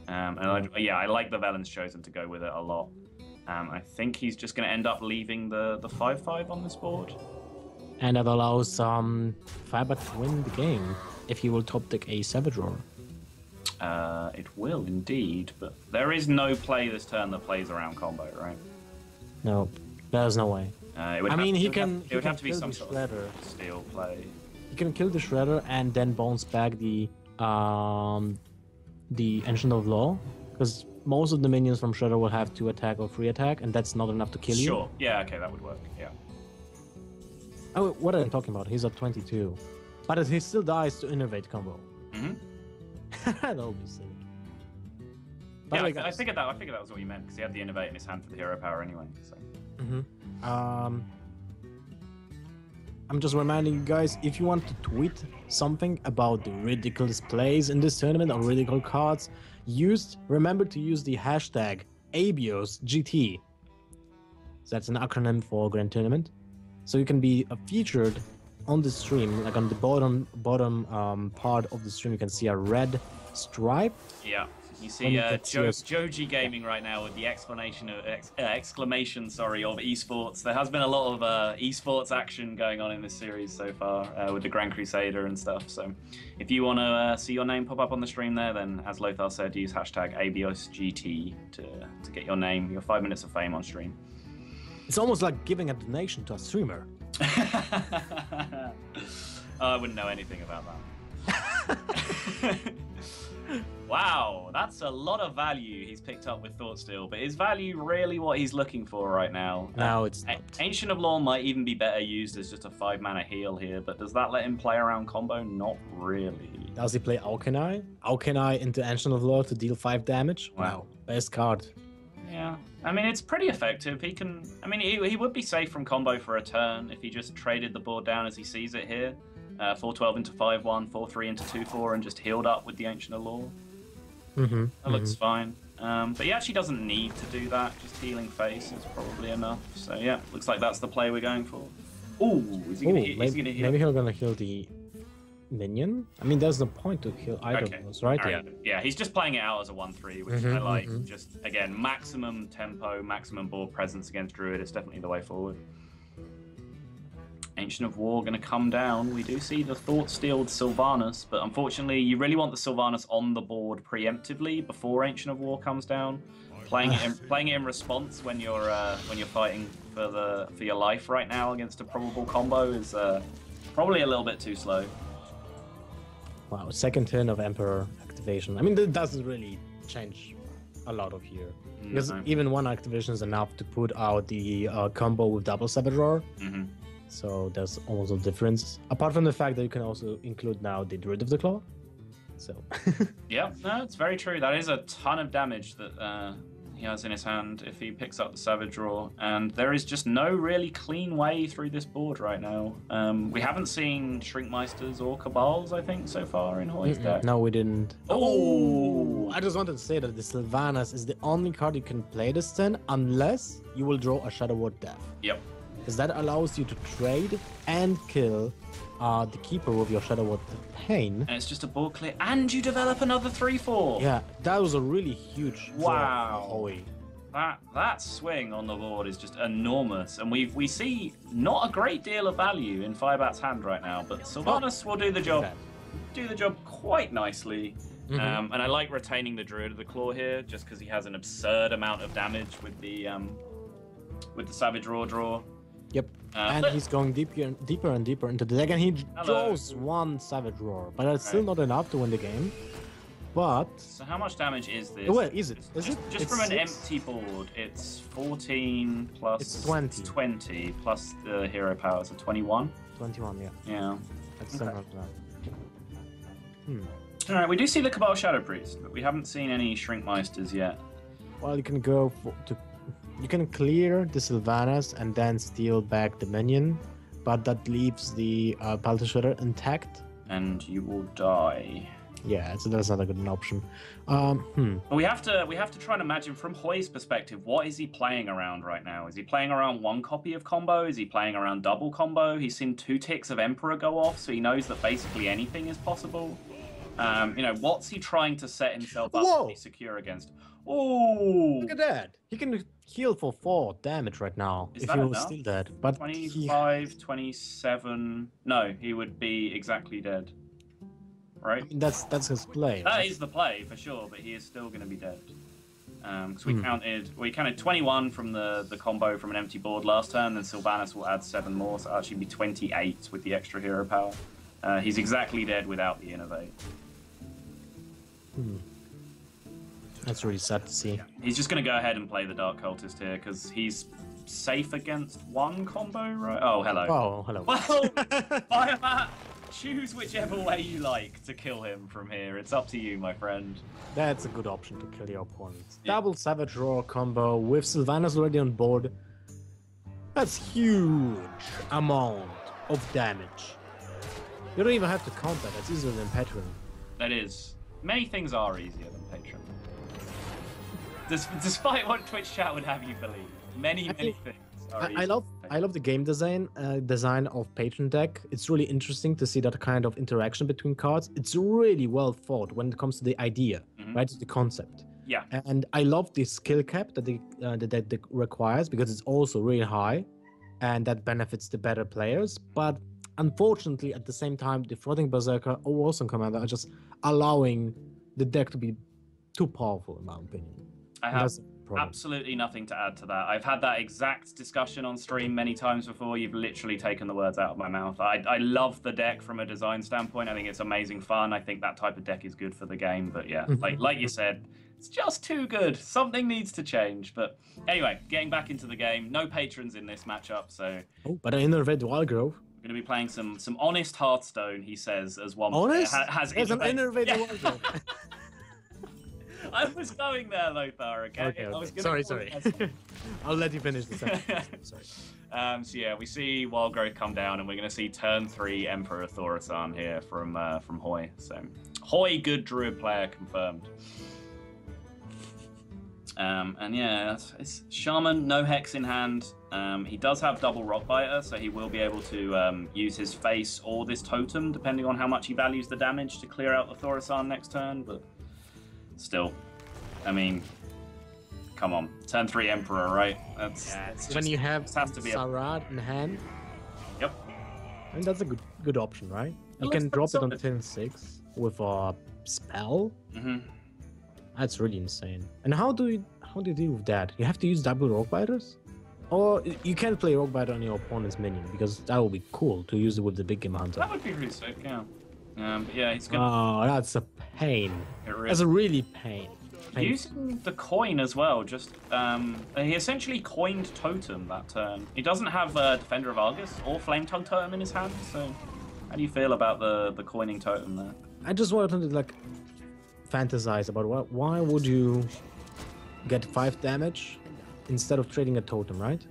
I like the Velen's chosen to go with it a lot. I think he's just going to end up leaving the 5/5 on this board. And that allows Firebat to win the game if he will top deck a Savage Roar. It will indeed, but there is no play this turn that plays around combo, right? No, there's no way. It would have to be some sort of steal play. He can kill the Shredder and then bounce back the Ancient of Lore, because most of the minions from Shredder will have 2 attack or 3 attack, and that's not enough to kill you. Sure. Yeah. Okay, that would work. Yeah. Oh, what am I talking about? He's at 22. But he still dies to Innovate combo. That'll be silly. But yeah, I figured that was what you meant, because he had the Innovate in his hand for the hero power anyway. So. I'm just reminding you guys, if you want to tweet something about the ridiculous plays in this tournament or ridiculous cards used, remember to use the hashtag AbiosGT. That's an acronym for Grand Tournament. So you can be featured on the stream, like on the bottom part of the stream. You can see a red stripe. Yeah. You see Joji Gaming right now with the exclamation of esports. There has been a lot of esports action going on in this series so far with the Grand Crusader and stuff. So if you want to see your name pop up on the stream there, then as Lothar said, use hashtag ABOSGT to get your name, your 5 minutes of fame on stream. It's almost like giving a donation to a streamer. I wouldn't know anything about that. Wow, that's a lot of value he's picked up with Thoughtsteel, but is value really what he's looking for right now? No, it's not. Ancient of Lore might even be better used as just a 5-mana heal here, but does that let him play around combo? Not really. Does he play Alkenai? Alkenai into Ancient of Lore to deal 5 damage? Wow, best card. Yeah, I mean, it's pretty effective. He can, I mean, he would be safe from combo for a turn if he just traded the board down as he sees it here. 4-12 into 5-1, 4-3 into 2-4, and just healed up with the Ancient of Lore. Mm-hmm. That looks fine. But he actually doesn't need to do that. Just healing face is probably enough. So yeah, looks like that's the play we're going for. Ooh, is he going to heal? Maybe he's going to heal the minion? I mean, there's no point to kill either of those, right? Yeah. Yeah, he's just playing it out as a 1-3, which I like. Just, again, maximum tempo, maximum board presence against Druid. It's definitely the way forward. Ancient of War going to come down. We do see the Thoughtsteeled Sylvanus, but unfortunately, you really want the Sylvanus on the board preemptively before Ancient of War comes down. Playing it in response when you're fighting for the for your life right now against a probable combo is probably a little bit too slow. Wow, second turn of Emperor activation. I mean, that doesn't really change a lot of here. Because even one activation is enough to put out the combo with double Savage Roar. So there's almost no difference. Apart from the fact that you can also include now the Druid of the Claw. So. Yeah, no, it's very true. That is a ton of damage that he has in his hand if he picks up the Savage Roar. And there is just no really clean way through this board right now. We haven't seen Shrinkmeisters or Cabals, I think, so far in Hoej's deck. No, we didn't. Oh! I just wanted to say that the Sylvanas is the only card you can play this turn unless you will draw a Shadow Ward Death. Yep. Because that allows you to trade and kill the Keeper with your Shadow Ward Pain. And it's just a board clear, and you develop another 3/4. Yeah, that was a really huge. Wow, that swing on the board is just enormous, and we see not a great deal of value in Firebat's hand right now, but Sylvanas will do the job, quite nicely. And I like retaining the Druid of the Claw here, just because he has an absurd amount of damage with the Savage Roar draw. Yep, and he's going deeper and deeper into the deck, and he draws one Savage Roar, but that's still not enough to win the game. But so how much damage is this? Well, is it? Is it? Just from an empty board, it's 14 plus... It's 20. 20 plus the hero power, so 21? 21, yeah. Yeah. That's similar to that. All right, we do see the Cabal Shadow Priest, but we haven't seen any Shrinkmeisters yet. Well, you can go to... You can clear the Sylvanas and then steal back the minion, but that leaves the Pilot Shredder intact. And you will die. Yeah, so that's not a good option. But we have to try and imagine from Hoej's perspective, what is he playing around right now? Is he playing around one copy of combo? Is he playing around double combo? He's seen 2 ticks of Emperor go off, so he knows that basically anything is possible. You know, what's he trying to set himself up to be secure against? Oh, look at that! He can heal for 4 damage right now. Is that enough? Still dead, but 25, 27. No, he would be exactly dead. Right? I mean, that's his play. That is the play for sure, but he is still going to be dead. Because we counted 21 from the combo from an empty board last turn. Then Sylvanas will add 7 more, so it'll actually be 28 with the extra hero power. He's exactly dead without the innovate. That's really sad to see. He's just going to go ahead and play the Dark Cultist here because he's safe against one combo, right? Oh, hello. Oh, hello. Well, Firebat, choose whichever way you like to kill him from here. It's up to you, my friend. That's a good option to kill your opponent. Yeah. Double Savage Roar combo with Sylvanas already on board. That's huge amount of damage. You don't even have to count that. That's easier than Patron. That is. Many things are easier than Patron. Despite what Twitch chat would have you believe, I love the game design of Patron deck. It's really interesting to see that kind of interaction between cards. It's really well thought when it comes to the idea. right? It's the concept. Yeah. And I love the skill cap that that requires, because it's also really high, and that benefits the better players. But unfortunately, at the same time, the Floating Berserker or Awesome Commander are just allowing the deck to be too powerful, in my opinion. I have absolutely nothing to add to that. I've had that exact discussion on stream many times before. You've literally taken the words out of my mouth. I love the deck from a design standpoint. I think it's amazing fun. I think that type of deck is good for the game. But yeah, like you said, it's just too good. Something needs to change. But anyway, getting back into the game. No patrons in this matchup, so. Oh, but in the Red Wildgrove. We're going to be playing some honest Hearthstone, he says, as one. Honest? There's an innovative Wildgrove. I was going there, Lothar, okay? I was sorry. I'll let you finish the sentence. Sorry. So yeah, we see Wildgrove come down, and we're going to see turn 3 Emperor Thorasan here from Hoej. So Hoej, good Druid player, confirmed. And yeah, it's Shaman, no Hex in hand. He does have double Rockbiter, so he will be able to use his face or this totem, depending on how much he values the damage, to clear out the Thorasan next turn, but... Still, I mean, come on, turn 3 Emperor, right? That's when you have Sarad in hand. Yep, I mean, that's a good option, right? You can drop it on turn 6 with a spell. That's really insane. And how do you deal with that? You have to use double Rockbiters, or you can play Rockbiter on your opponent's minion, because that would be cool to use it with the Big Game Hunter. That would be really sick, yeah. But yeah, it's good. Oh, that's a pain. That's a really pain. Using the coin as well, just he essentially coined Totem that turn. He doesn't have Defender of Argus or Flametongue Totem in his hand, so how do you feel about the coining Totem there? I just wanted to like fantasize about why would you get 5 damage instead of trading a Totem, right?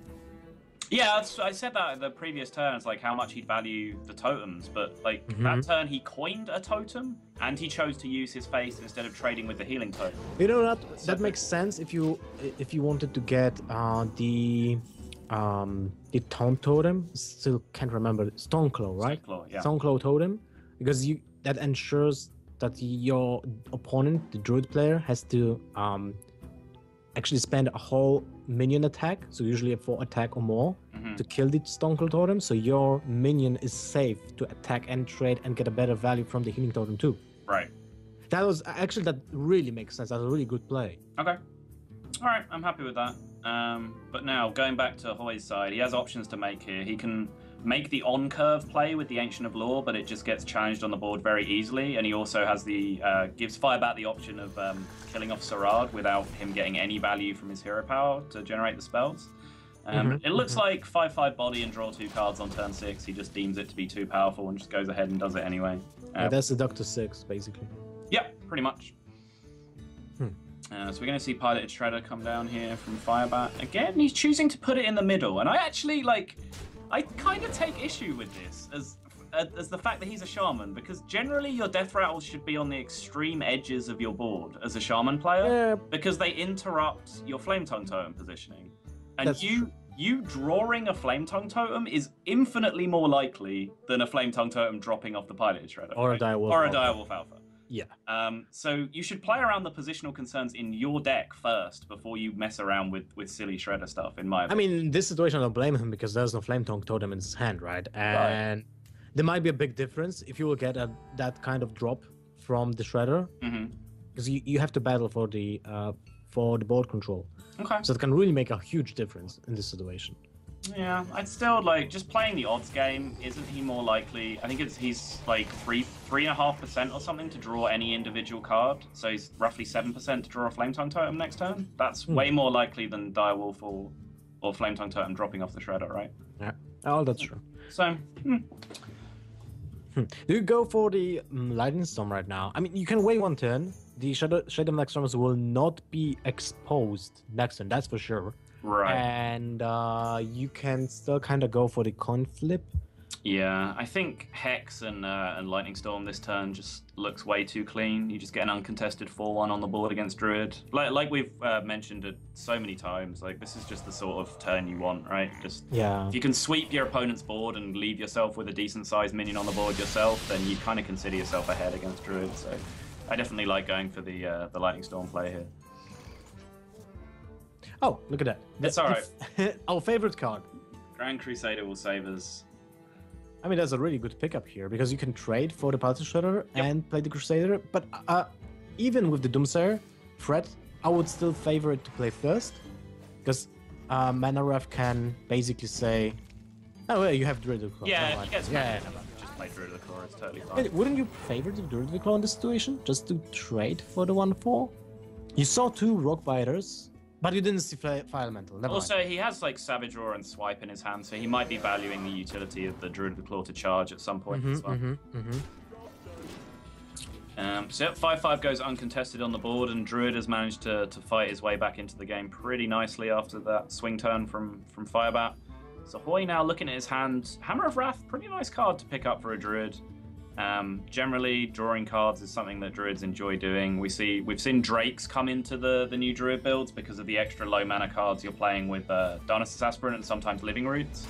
Yeah, I said that in the previous turn, it's like how much he'd value the totems, but like that turn he coined a totem and he chose to use his face instead of trading with the healing totem. You know, that makes sense if you wanted to get the taunt totem. Still can't remember. Stoneclaw, right? Stoneclaw, yeah. Stoneclaw totem, because that ensures that your opponent, the Druid player, has to actually spend a whole minion attack, so usually a 4 attack or more, to kill the Stoneclaw Totem, so your minion is safe to attack and trade and get a better value from the healing totem too. Right. That really makes sense. That's a really good play. Okay. All right, I'm happy with that. But now, going back to Hoy's side, he has options to make here. He can make the on-curve play with the Ancient of Lore, but it just gets challenged on the board very easily, and he also has gives Firebat the option of killing off Sarad without him getting any value from his hero power to generate the spells. It looks like 5/5 body and draw 2 cards on turn 6. He just deems it to be too powerful and just goes ahead and does it anyway. That's the Doctor 6, basically. Yeah, pretty much. So we're going to see Pilot Shredder come down here from Firebat. Again, he's choosing to put it in the middle, and I actually, like... I kind of take issue with this as the fact that he's a shaman, because generally your death rattles should be on the extreme edges of your board as a shaman player, because they interrupt your Flametongue Totem positioning. And you drawing a Flametongue Totem is infinitely more likely than a Flametongue Totem dropping off the Pilot Shredder. Or a Direwolf Alpha. Yeah. So you should play around the positional concerns in your deck first before you mess around with silly Shredder stuff, in my opinion. I mean, in this situation, I don't blame him, because there's no Flametongue Totem in his hand, right? And there might be a big difference if you will get that kind of drop from the Shredder, because you have to battle for the board control. Okay. So it can really make a huge difference in this situation. Yeah, I'd still like just playing the odds game. Isn't he more likely? I think he's like 3.5% or something to draw any individual card. So he's roughly 7% to draw a Flametongue Totem next turn. That's way more likely than Direwolf or Flametongue Totem dropping off the Shredder, right? Yeah. Oh, that's true. So, do you go for the Lightning Storm right now? I mean, you can wait one turn. The Shredder Black Storms will not be exposed next turn. That's for sure. Right. And you can still kind of go for the coin flip. Yeah, I think Hex and Lightning Storm this turn just looks way too clean. You just get an uncontested 4-1 on the board against Druid. Like we've mentioned it so many times, like this is just the sort of turn you want, right? Just if you can sweep your opponent's board and leave yourself with a decent-sized minion on the board yourself, then you kind of consider yourself ahead against Druid. So I definitely like going for the Lightning Storm play here. Oh, look at that. That's all right. Our favorite card. Grand Crusader will save us. I mean, that's a really good pickup here, because you can trade for the Pilot Shredder and play the Crusader. But even with the Doomsayer threat, I would still favor it to play first, because Mana Ref can basically say, oh, well, you have Druid of the Claw. Yeah, right. Just play Druid of the Claw, it's totally fine. Wait, wouldn't you favor the Druid of the Claw in this situation, just to trade for the 1-4? You saw 2 Rockbiters. But you didn't see Fire Elemental. Never mind. He has like Savage Roar and Swipe in his hand, so he might be valuing the utility of the Druid of the Claw to charge at some point as well. So yep, 5-5 goes uncontested on the board, and Druid has managed to fight his way back into the game pretty nicely after that swing turn from Firebat. So Hoej now looking at his hand. Hammer of Wrath, pretty nice card to pick up for a Druid. Generally, drawing cards is something that Druids enjoy doing. We've seen Drakes come into the new Druid builds because of the extra low mana cards you're playing with Darnassus Aspirant and sometimes Living Roots.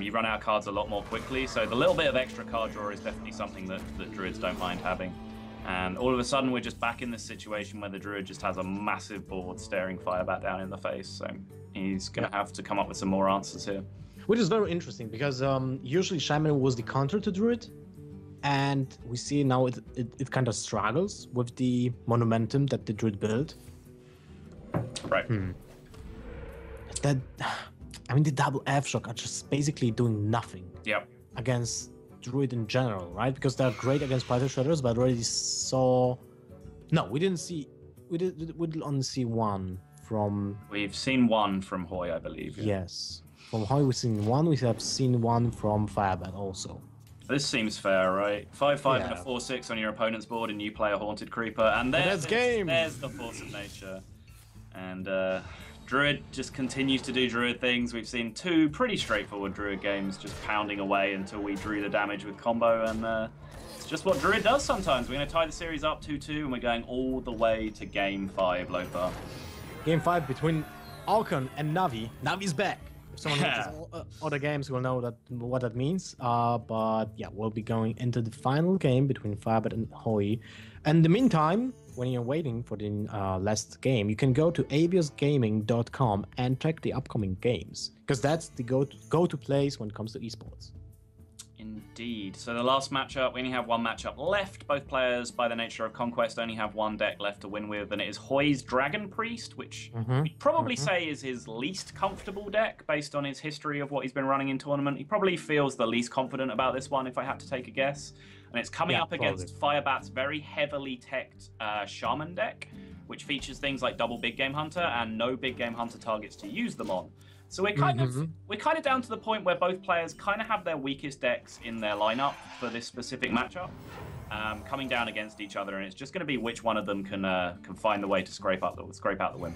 You run out of cards a lot more quickly, so the little bit of extra card draw is definitely something that Druids don't mind having. And all of a sudden, we're just back in this situation where the Druid just has a massive board staring Firebat down in the face, so he's going to have to come up with some more answers here. Which is very interesting, because usually Shaman was the counter to Druid, and we see now it kind of struggles with the Monumentum that the Druid built. Right. I mean, the double Earth Shock are just basically doing nothing against Druid in general, right? Because they're great against Pilot Shredders, but already saw... No, we didn't see... We did only see one from... We've seen one from Hoej, I believe. Yeah. Yes. From Hoej we've seen one. We have seen one from Firebat also. This seems fair, right? 5-5 and a 4-6 on your opponent's board, and you play a Haunted Creeper, and there's the Force of Nature. And Druid just continues to do Druid things. We've seen 2 pretty straightforward Druid games just pounding away until we drew the damage with combo, and it's just what Druid does sometimes. We're going to tie the series up 2-2, and we're going all the way to Game 5, Lothar. Game 5 between Alcon and Na'Vi. Na'Vi's back. If someone watches all other games will know what that means. But yeah, we'll be going into the final game between Firebat and Hoej. And in the meantime, when you're waiting for the last game, you can go to abiosgaming.com and check the upcoming games, because that's the go-to place when it comes to esports. Indeed. So the last matchup, we only have one matchup left. Both players, by the nature of Conquest, only have one deck left to win with, and it is Hoej's Dragon Priest, which we'd probably say is his least comfortable deck based on his history of what he's been running in tournament. He probably feels the least confident about this one, if I had to take a guess. And it's coming up against Firebat's very heavily teched Shaman deck, which features things like double Big Game Hunter and no Big Game Hunter targets to use them on. So we're kind of down to the point where both players kind of have their weakest decks in their lineup for this specific matchup, coming down against each other, and it's just going to be which one of them can find the way to scrape out the win.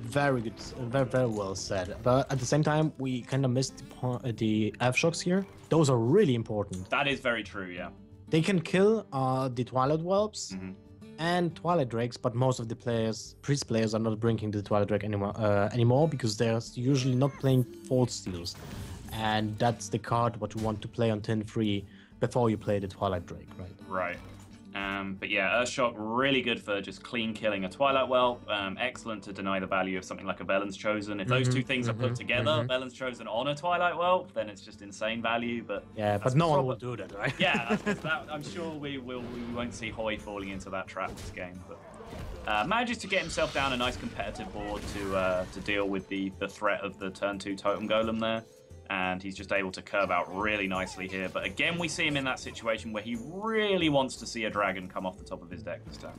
Very good, very well said. But at the same time, we kind of missed the Earth Shocks here. Those are really important. That is very true. Yeah, they can kill the Twilight Whelps and Twilight Drakes, but most of the Priest players are not bringing the Twilight Drake anymore because they're usually not playing Fault Steals, and that's the card what you want to play on turn 3 before you play the Twilight Drake, right? Right. But yeah, Earth Shock really good for just clean killing a Twilight Whelp, excellent to deny the value of something like a Velen's Chosen. If those two things are put together, Velen's Chosen on a Twilight Whelp, then it's just insane value. But yeah, but no one will do that, right? Yeah, I'm sure we won't see Hoej falling into that trap this game. But manages to get himself down a nice competitive board to deal with the threat of the turn 2 Totem Golem there. And he's just able to curve out really nicely here. But again, we see him in that situation where he really wants to see a dragon come off the top of his deck this time.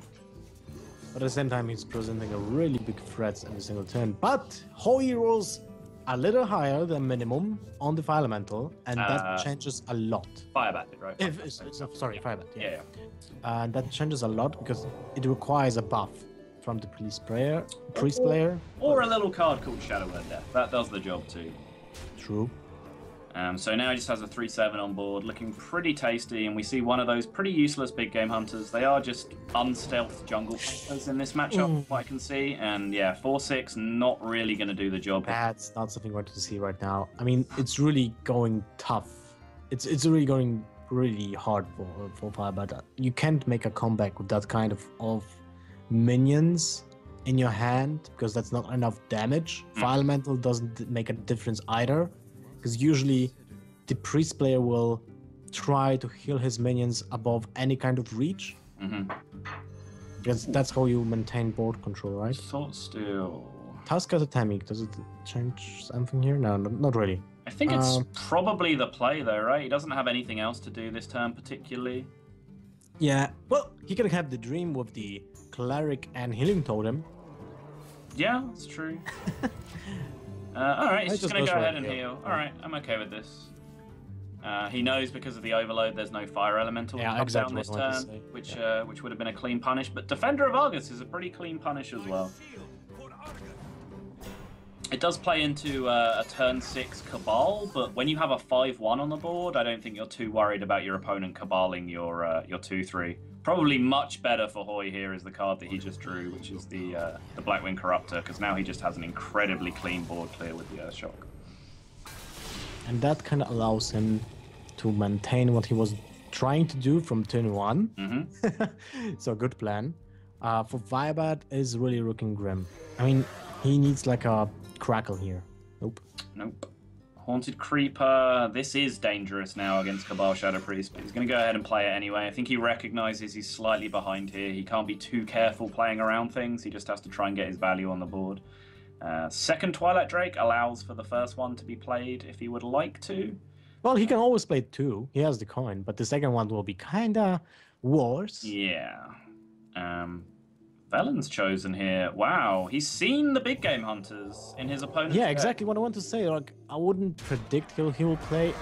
But at the same time, he's presenting a really big threat every single turn. But Hoej rolls a little higher than minimum on the Fire Elemental, and that changes a lot. Firebat, right? Sorry, Firebat. Yeah. And that changes a lot because it requires a buff from the priest player. Or a little card called Shadow Word there. That does the job too. True. So now he just has a 3-7 on board, looking pretty tasty, and we see one of those pretty useless Big Game Hunters. They are just unstealth jungle hunters in this matchup, what I can see. And yeah, 4-6, not really going to do the job. That's not something we're to see right now. I mean, it's really going tough. It's really going really hard for Firebat. You can't make a comeback with that kind of minions in your hand, because that's not enough damage. Fire Elemental doesn't make a difference either, because usually the priest player will try to heal his minions above any kind of reach. Mm-hmm. Because that's how you maintain board control, right? So still... Tusker the Tamic, does it change something here? No, not really. I think it's probably the play though, right? He doesn't have anything else to do this turn particularly. Yeah, well, he could have the dream with the Cleric and Healing Totem. Yeah, that's true. Alright, he's just going to go ahead and heal. Alright, I'm okay with this. He knows because of the overload there's no Fire Elemental on this turn, which would have been a clean punish, but Defender of Argus is a pretty clean punish as well. It does play into a turn 6 Cabal, but when you have a 5-1 on the board, I don't think you're too worried about your opponent cabaling your 2-3. Probably much better for Hoej here is the card that he just drew, which is the Blackwing Corruptor, because now he just has an incredibly clean board clear with the Earth Shock. And that kind of allows him to maintain what he was trying to do from turn 1. Mm-hmm. So good plan. For Firebat is really looking grim. I mean, he needs like a crackle here. Nope. Nope. Haunted Creeper. This is dangerous now against Cabal Shadow Priest, but he's going to go ahead and play it anyway. I think he recognizes he's slightly behind here. He can't be too careful playing around things. He just has to try and get his value on the board. Second Twilight Drake allows for the first one to be played if he would like to. Well, he can always play two. He has the coin, but the second one will be kind of worse. Yeah. Velen's chosen here. Wow, he's seen the big game hunters in his opponent's deck. Exactly what I want to say. Like, I wouldn't predict he will play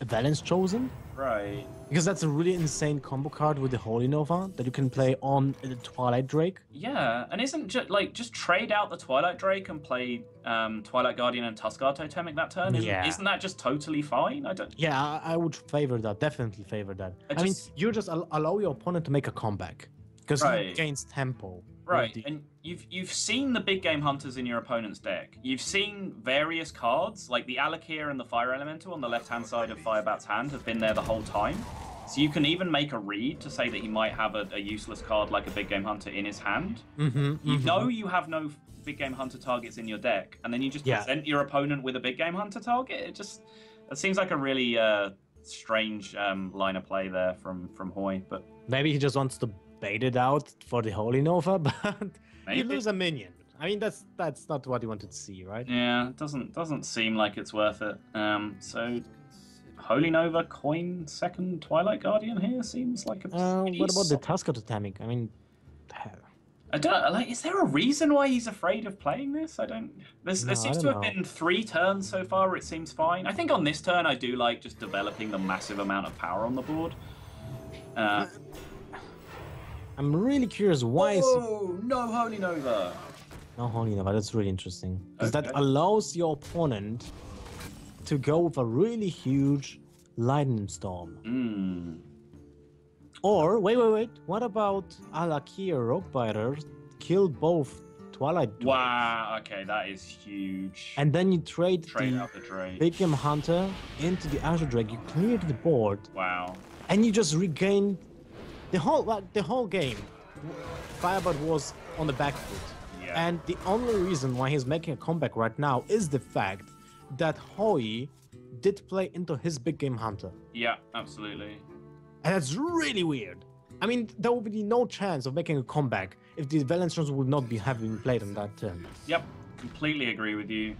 a Velen's Chosen. Right. Because that's a really insane combo card with the Holy Nova that you can play on the Twilight Drake. Yeah, and isn't just trade out the Twilight Drake and play Twilight Guardian and Tuskar Totemic that turn? Isn't that just totally fine? I don't. Yeah, I would favor that. Definitely favor that. I mean, you just allow your opponent to make a comeback because he gains tempo. Right, and you've seen the big game hunters in your opponent's deck. You've seen various cards, like the Alakir and the Fire Elemental on the left-hand side of Firebat's hand have been there the whole time. So you can even make a read to say that he might have a useless card like a big game hunter in his hand. You know you have no big game hunter targets in your deck, and then you just present your opponent with a big game hunter target. It seems like a really strange line of play there from Hoej, but maybe he just wants to bait it out for the Holy Nova, but you lose a minion. I mean, that's not what you wanted to see, right? Yeah, it doesn't seem like it's worth it. So Holy Nova, coin, second Twilight Guardian here seems like a... what about the Tusker Totemic? I mean, I don't like. Is there a reason why he's afraid of playing this? I don't. There seems to have been 3 turns so far where it seems fine. I think on this turn I do like just developing the massive amount of power on the board. I'm really curious why is... Oh, no Holy Nova! No Holy Nova, that's really interesting. Because that allows your opponent to go with a really huge Lightning Storm. Or, wait, what about Alakir, Rockbiter, kill both Twilight Drake? Wow, okay, that is huge. And then you trade out the Drake. Big Game Hunter into the Azure Drake, you cleared the board. Wow. And you just regain... The whole game, Firebat was on the back foot, and the only reason why he's making a comeback right now is the fact that Hoej did play into his big game hunter. Yeah, absolutely. And that's really weird. I mean, there would be no chance of making a comeback if the Valencians would not be having played on that turn. Yep, completely agree with you.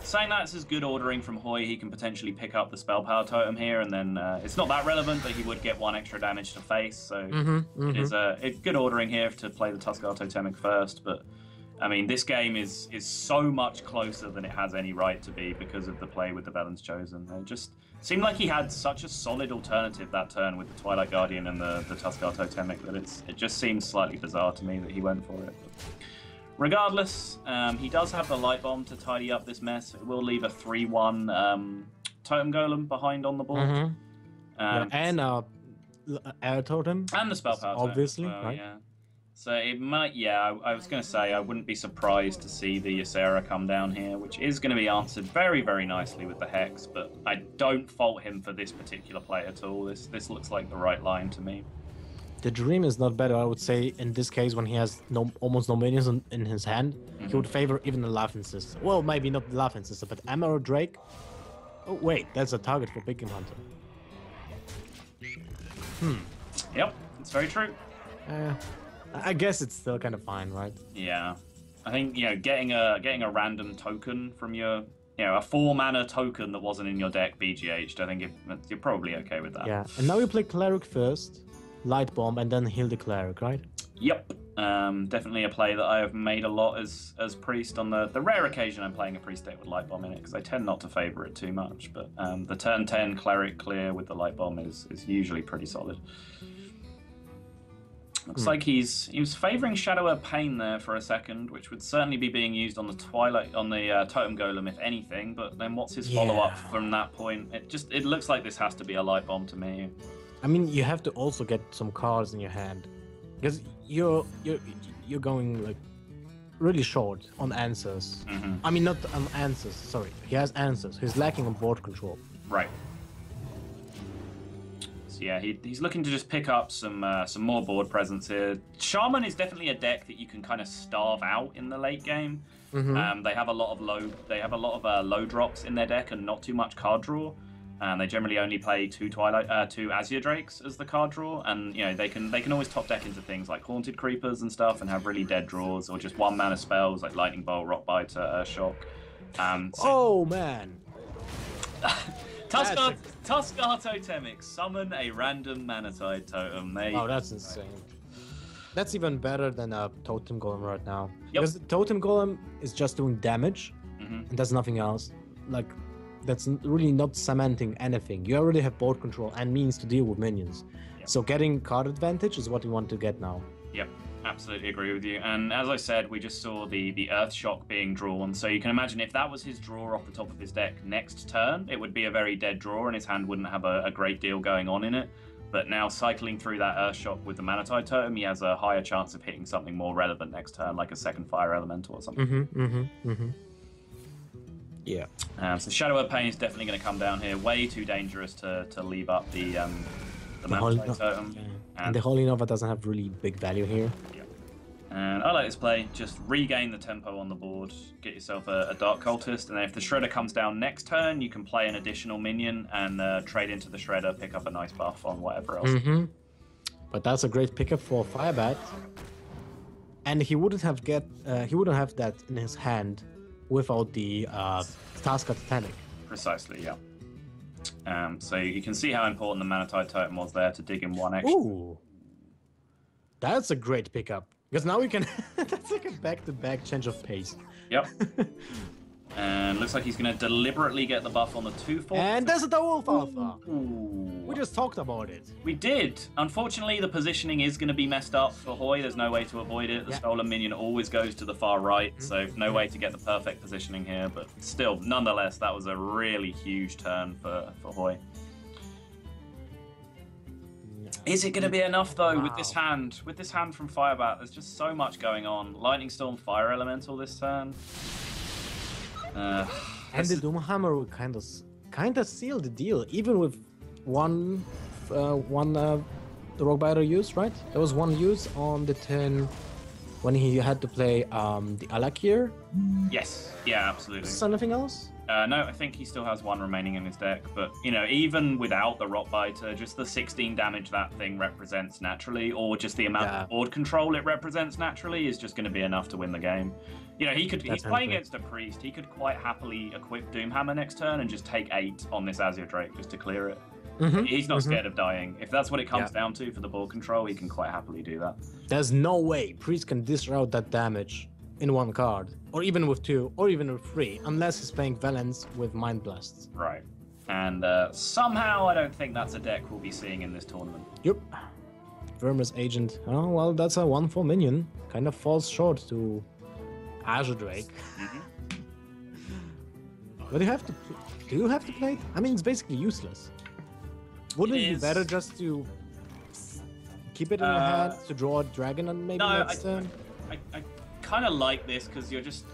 Saying that, this is good ordering from Hoej. He can potentially pick up the Spell Power Totem here, and then it's not that relevant, but he would get 1 extra damage to face, so it is good ordering here to play the Tuskar Totemic first, but I mean, this game is so much closer than it has any right to be because of the play with the Velen's Chosen. It just seemed like he had such a solid alternative that turn with the Twilight Guardian and the Tuskar Totemic that it just seems slightly bizarre to me that he went for it. Regardless, he does have the Light Bomb to tidy up this mess. It will leave a 3-1 Totem Golem behind on the board. And Air Totem. And the Spell Power Totem. Obviously, right? Yeah. So it might, yeah, I was going to say I wouldn't be surprised to see the Ysera come down here, which is going to be answered very, very nicely with the Hex, but I don't fault him for this particular play at all. This looks like the right line to me. The Dream is not better, I would say, in this case when he has almost no minions in his hand. He would favor even the Laughing Sister. Well, maybe not the Laughing Sister, but Emperor Drake. Oh, wait, that's a target for Big Game Hunter. Yep, it's very true. I guess it's still kind of fine, right? Yeah. I think, you know, getting a random token from your, you know, a 4-mana token that wasn't in your deck BGH'd, I think you're probably okay with that. Yeah, and now we play Cleric first, Light Bomb, and then heal the Cleric, right? Yep. Definitely a play that I have made a lot as Priest. On the rare occasion I'm playing a Priest deck with Light Bomb in it, because I tend not to favor it too much, but the turn 10 Cleric clear with the Light Bomb is usually pretty solid. Looks like he was favoring Shadow of Pain there for a second, which would certainly be being used on the Totem Golem if anything. But then what's his follow up from that point? It looks like this has to be a Light Bomb to me. I mean, you have to also get some cards in your hand, because you're going like really short on answers. I mean, not on answers. Sorry, he has answers. He's lacking on board control. Right. Yeah, he's looking to just pick up some more board presence here. Shaman is definitely a deck that you can kind of starve out in the late game. They have a lot of low drops in their deck and not too much card draw. And they generally only play two Azure Drakes as the card draw, and you know they can always top deck into things like Haunted Creepers and stuff, and have really dead draws, or just 1-mana spells like Lightning Bolt, Rockbiter, Earth Shock. Oh man. Tuskar Totemic, summon a random Manatide totem. Oh, that's insane. That's even better than a Totem Golem right now. Yep. Because the Totem Golem is just doing damage and does nothing else. Like, that's really not cementing anything. You already have board control and means to deal with minions. Yep. So getting card advantage is what you want to get now. Yep. Absolutely agree with you, and as I said, we just saw the Earth Shock being drawn, so you can imagine if that was his draw off the top of his deck next turn, it would be a very dead draw and his hand wouldn't have a great deal going on in it. But now cycling through that Earth Shock with the Manatide Totem, he has a higher chance of hitting something more relevant next turn, like a second Fire Elemental or something. Yeah. So Shadow of Pain is definitely going to come down here, way too dangerous to leave up the Manatide Totem. And the Holy Nova doesn't have really big value here. And I like this play. Just regain the tempo on the board. Get yourself a Dark Cultist. And then if the Shredder comes down next turn, you can play an additional minion and trade into the Shredder, pick up a nice buff on whatever else. But that's a great pickup for Firebat. And he wouldn't have he wouldn't have that in his hand without the Tuskar Totemic. Precisely, yeah. So you can see how important the Manatide Totem was there to dig in one extra. Ooh, that's a great pickup. Because now we can... that's like a back-to-back change of pace. Yep. And looks like he's going to deliberately get the buff on the 2/4. And there's a double alpha. We just talked about it. We did. Unfortunately, the positioning is going to be messed up for Hoej. There's no way to avoid it. The stolen minion always goes to the far right, so no way to get the perfect positioning here. But still, nonetheless, that was a really huge turn for Hoej. Is it going to be enough, though, with this hand? With this hand from Firebat, there's just so much going on. Lightning Storm, Fire Elemental this turn. And the Doomhammer will kind of seal the deal, even with one the Rockbiter use, right? There was one use on the turn when he had to play the Alakir. Yes, yeah, absolutely. Is there anything else? No, I think he still has one remaining in his deck, but, you know, even without the Rockbiter, just the 16 damage that thing represents naturally, or just the amount of board control it represents naturally, is just going to be enough to win the game. You know, he's playing against a Priest. He could quite happily equip Doomhammer next turn and just take 8 on this Azure Drake just to clear it. He's not scared of dying. If that's what it comes down to for the board control, he can quite happily do that. There's no way Priest can disroute that damage in one card, or even with 2, or even with 3, unless he's playing Valence with Mind Blasts. Right. And somehow I don't think that's a deck we'll be seeing in this tournament. Yep. Vermer's Agent. Oh, well, that's a 1/4 minion. Kind of falls short to Azure Drake. But do you have to play it? I mean, it's basically useless. Wouldn't it be better just to keep it in your hands to draw a dragon and maybe next turn? I kind of like this because you're just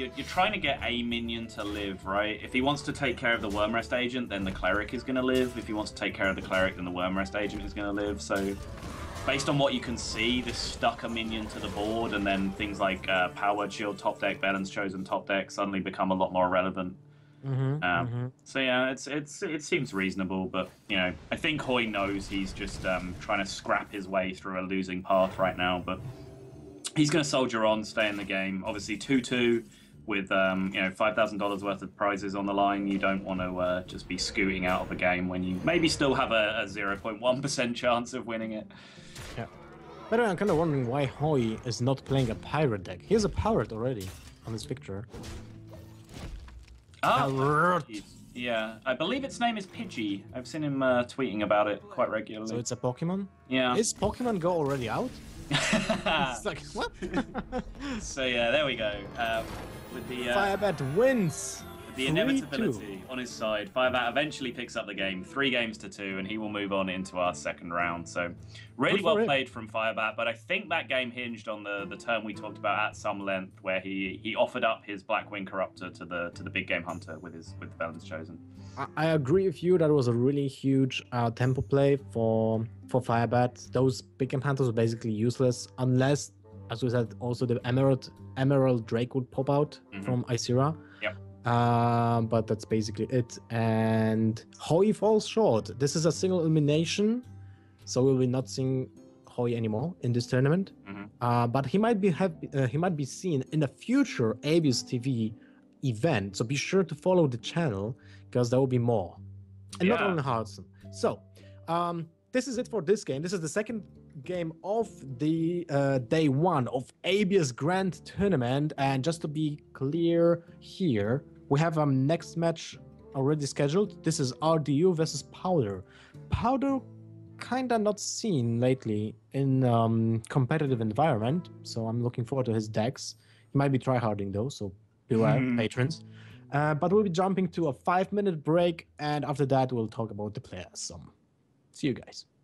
you're trying to get a minion to live, right? If he wants to take care of the Worm Rest Agent, then the Cleric is going to live. If he wants to take care of the Cleric, then the Worm Rest Agent is going to live. So based on what you can see, this stuck a minion to the board, and then things like Power, Shield, Top Deck, Balance, Chosen, Top Deck suddenly become a lot more relevant. So yeah, it seems reasonable, but you know, I think Hoej knows he's just trying to scrap his way through a losing path right now, but he's going to soldier on, stay in the game. Obviously, 2-2 with you know, $5,000 worth of prizes on the line. You don't want to just be scooting out of a game when you maybe still have a 0.1% chance of winning it. Yeah, but I'm kind of wondering why Hoej is not playing a pirate deck. He has a pirate already on this picture. Oh, yeah, I believe its name is Pidgey. I've seen him tweeting about it quite regularly. So it's a Pokemon? Yeah. Is Pokemon Go already out? It's like, what? So yeah, there we go. With the Firebat wins! With the inevitability on his side, Firebat eventually picks up the game, 3 games to 2, and he will move on into our second round. So really well played from Firebat, but I think that game hinged on the turn we talked about at some length, where he offered up his Blackwing Corruptor to the Big Game Hunter with the Balance Chosen. I agree with you. That was a really huge tempo play for Firebat. Those Big Game Hunters were basically useless unless, as we said, also the Emerald Drake would pop out from Ysera. Yep. But that's basically it, and Hoej falls short. This is a single elimination, so we'll be not seeing Hoej anymore in this tournament. But he might be seen in a future Abuse TV event, so be sure to follow the channel because there will be more, and not only Hearthstone. So this is it for this game. This is the second game of the day 1 of Abuse Grand Tournament, and just to be clear here, we have our next match already scheduled. This is RDU versus Powder. Powder kinda not seen lately in competitive environment, so I'm looking forward to his decks. He might be tryharding though, so beware, patrons. But we'll be jumping to a 5-minute break, and after that we'll talk about the players some. See you guys.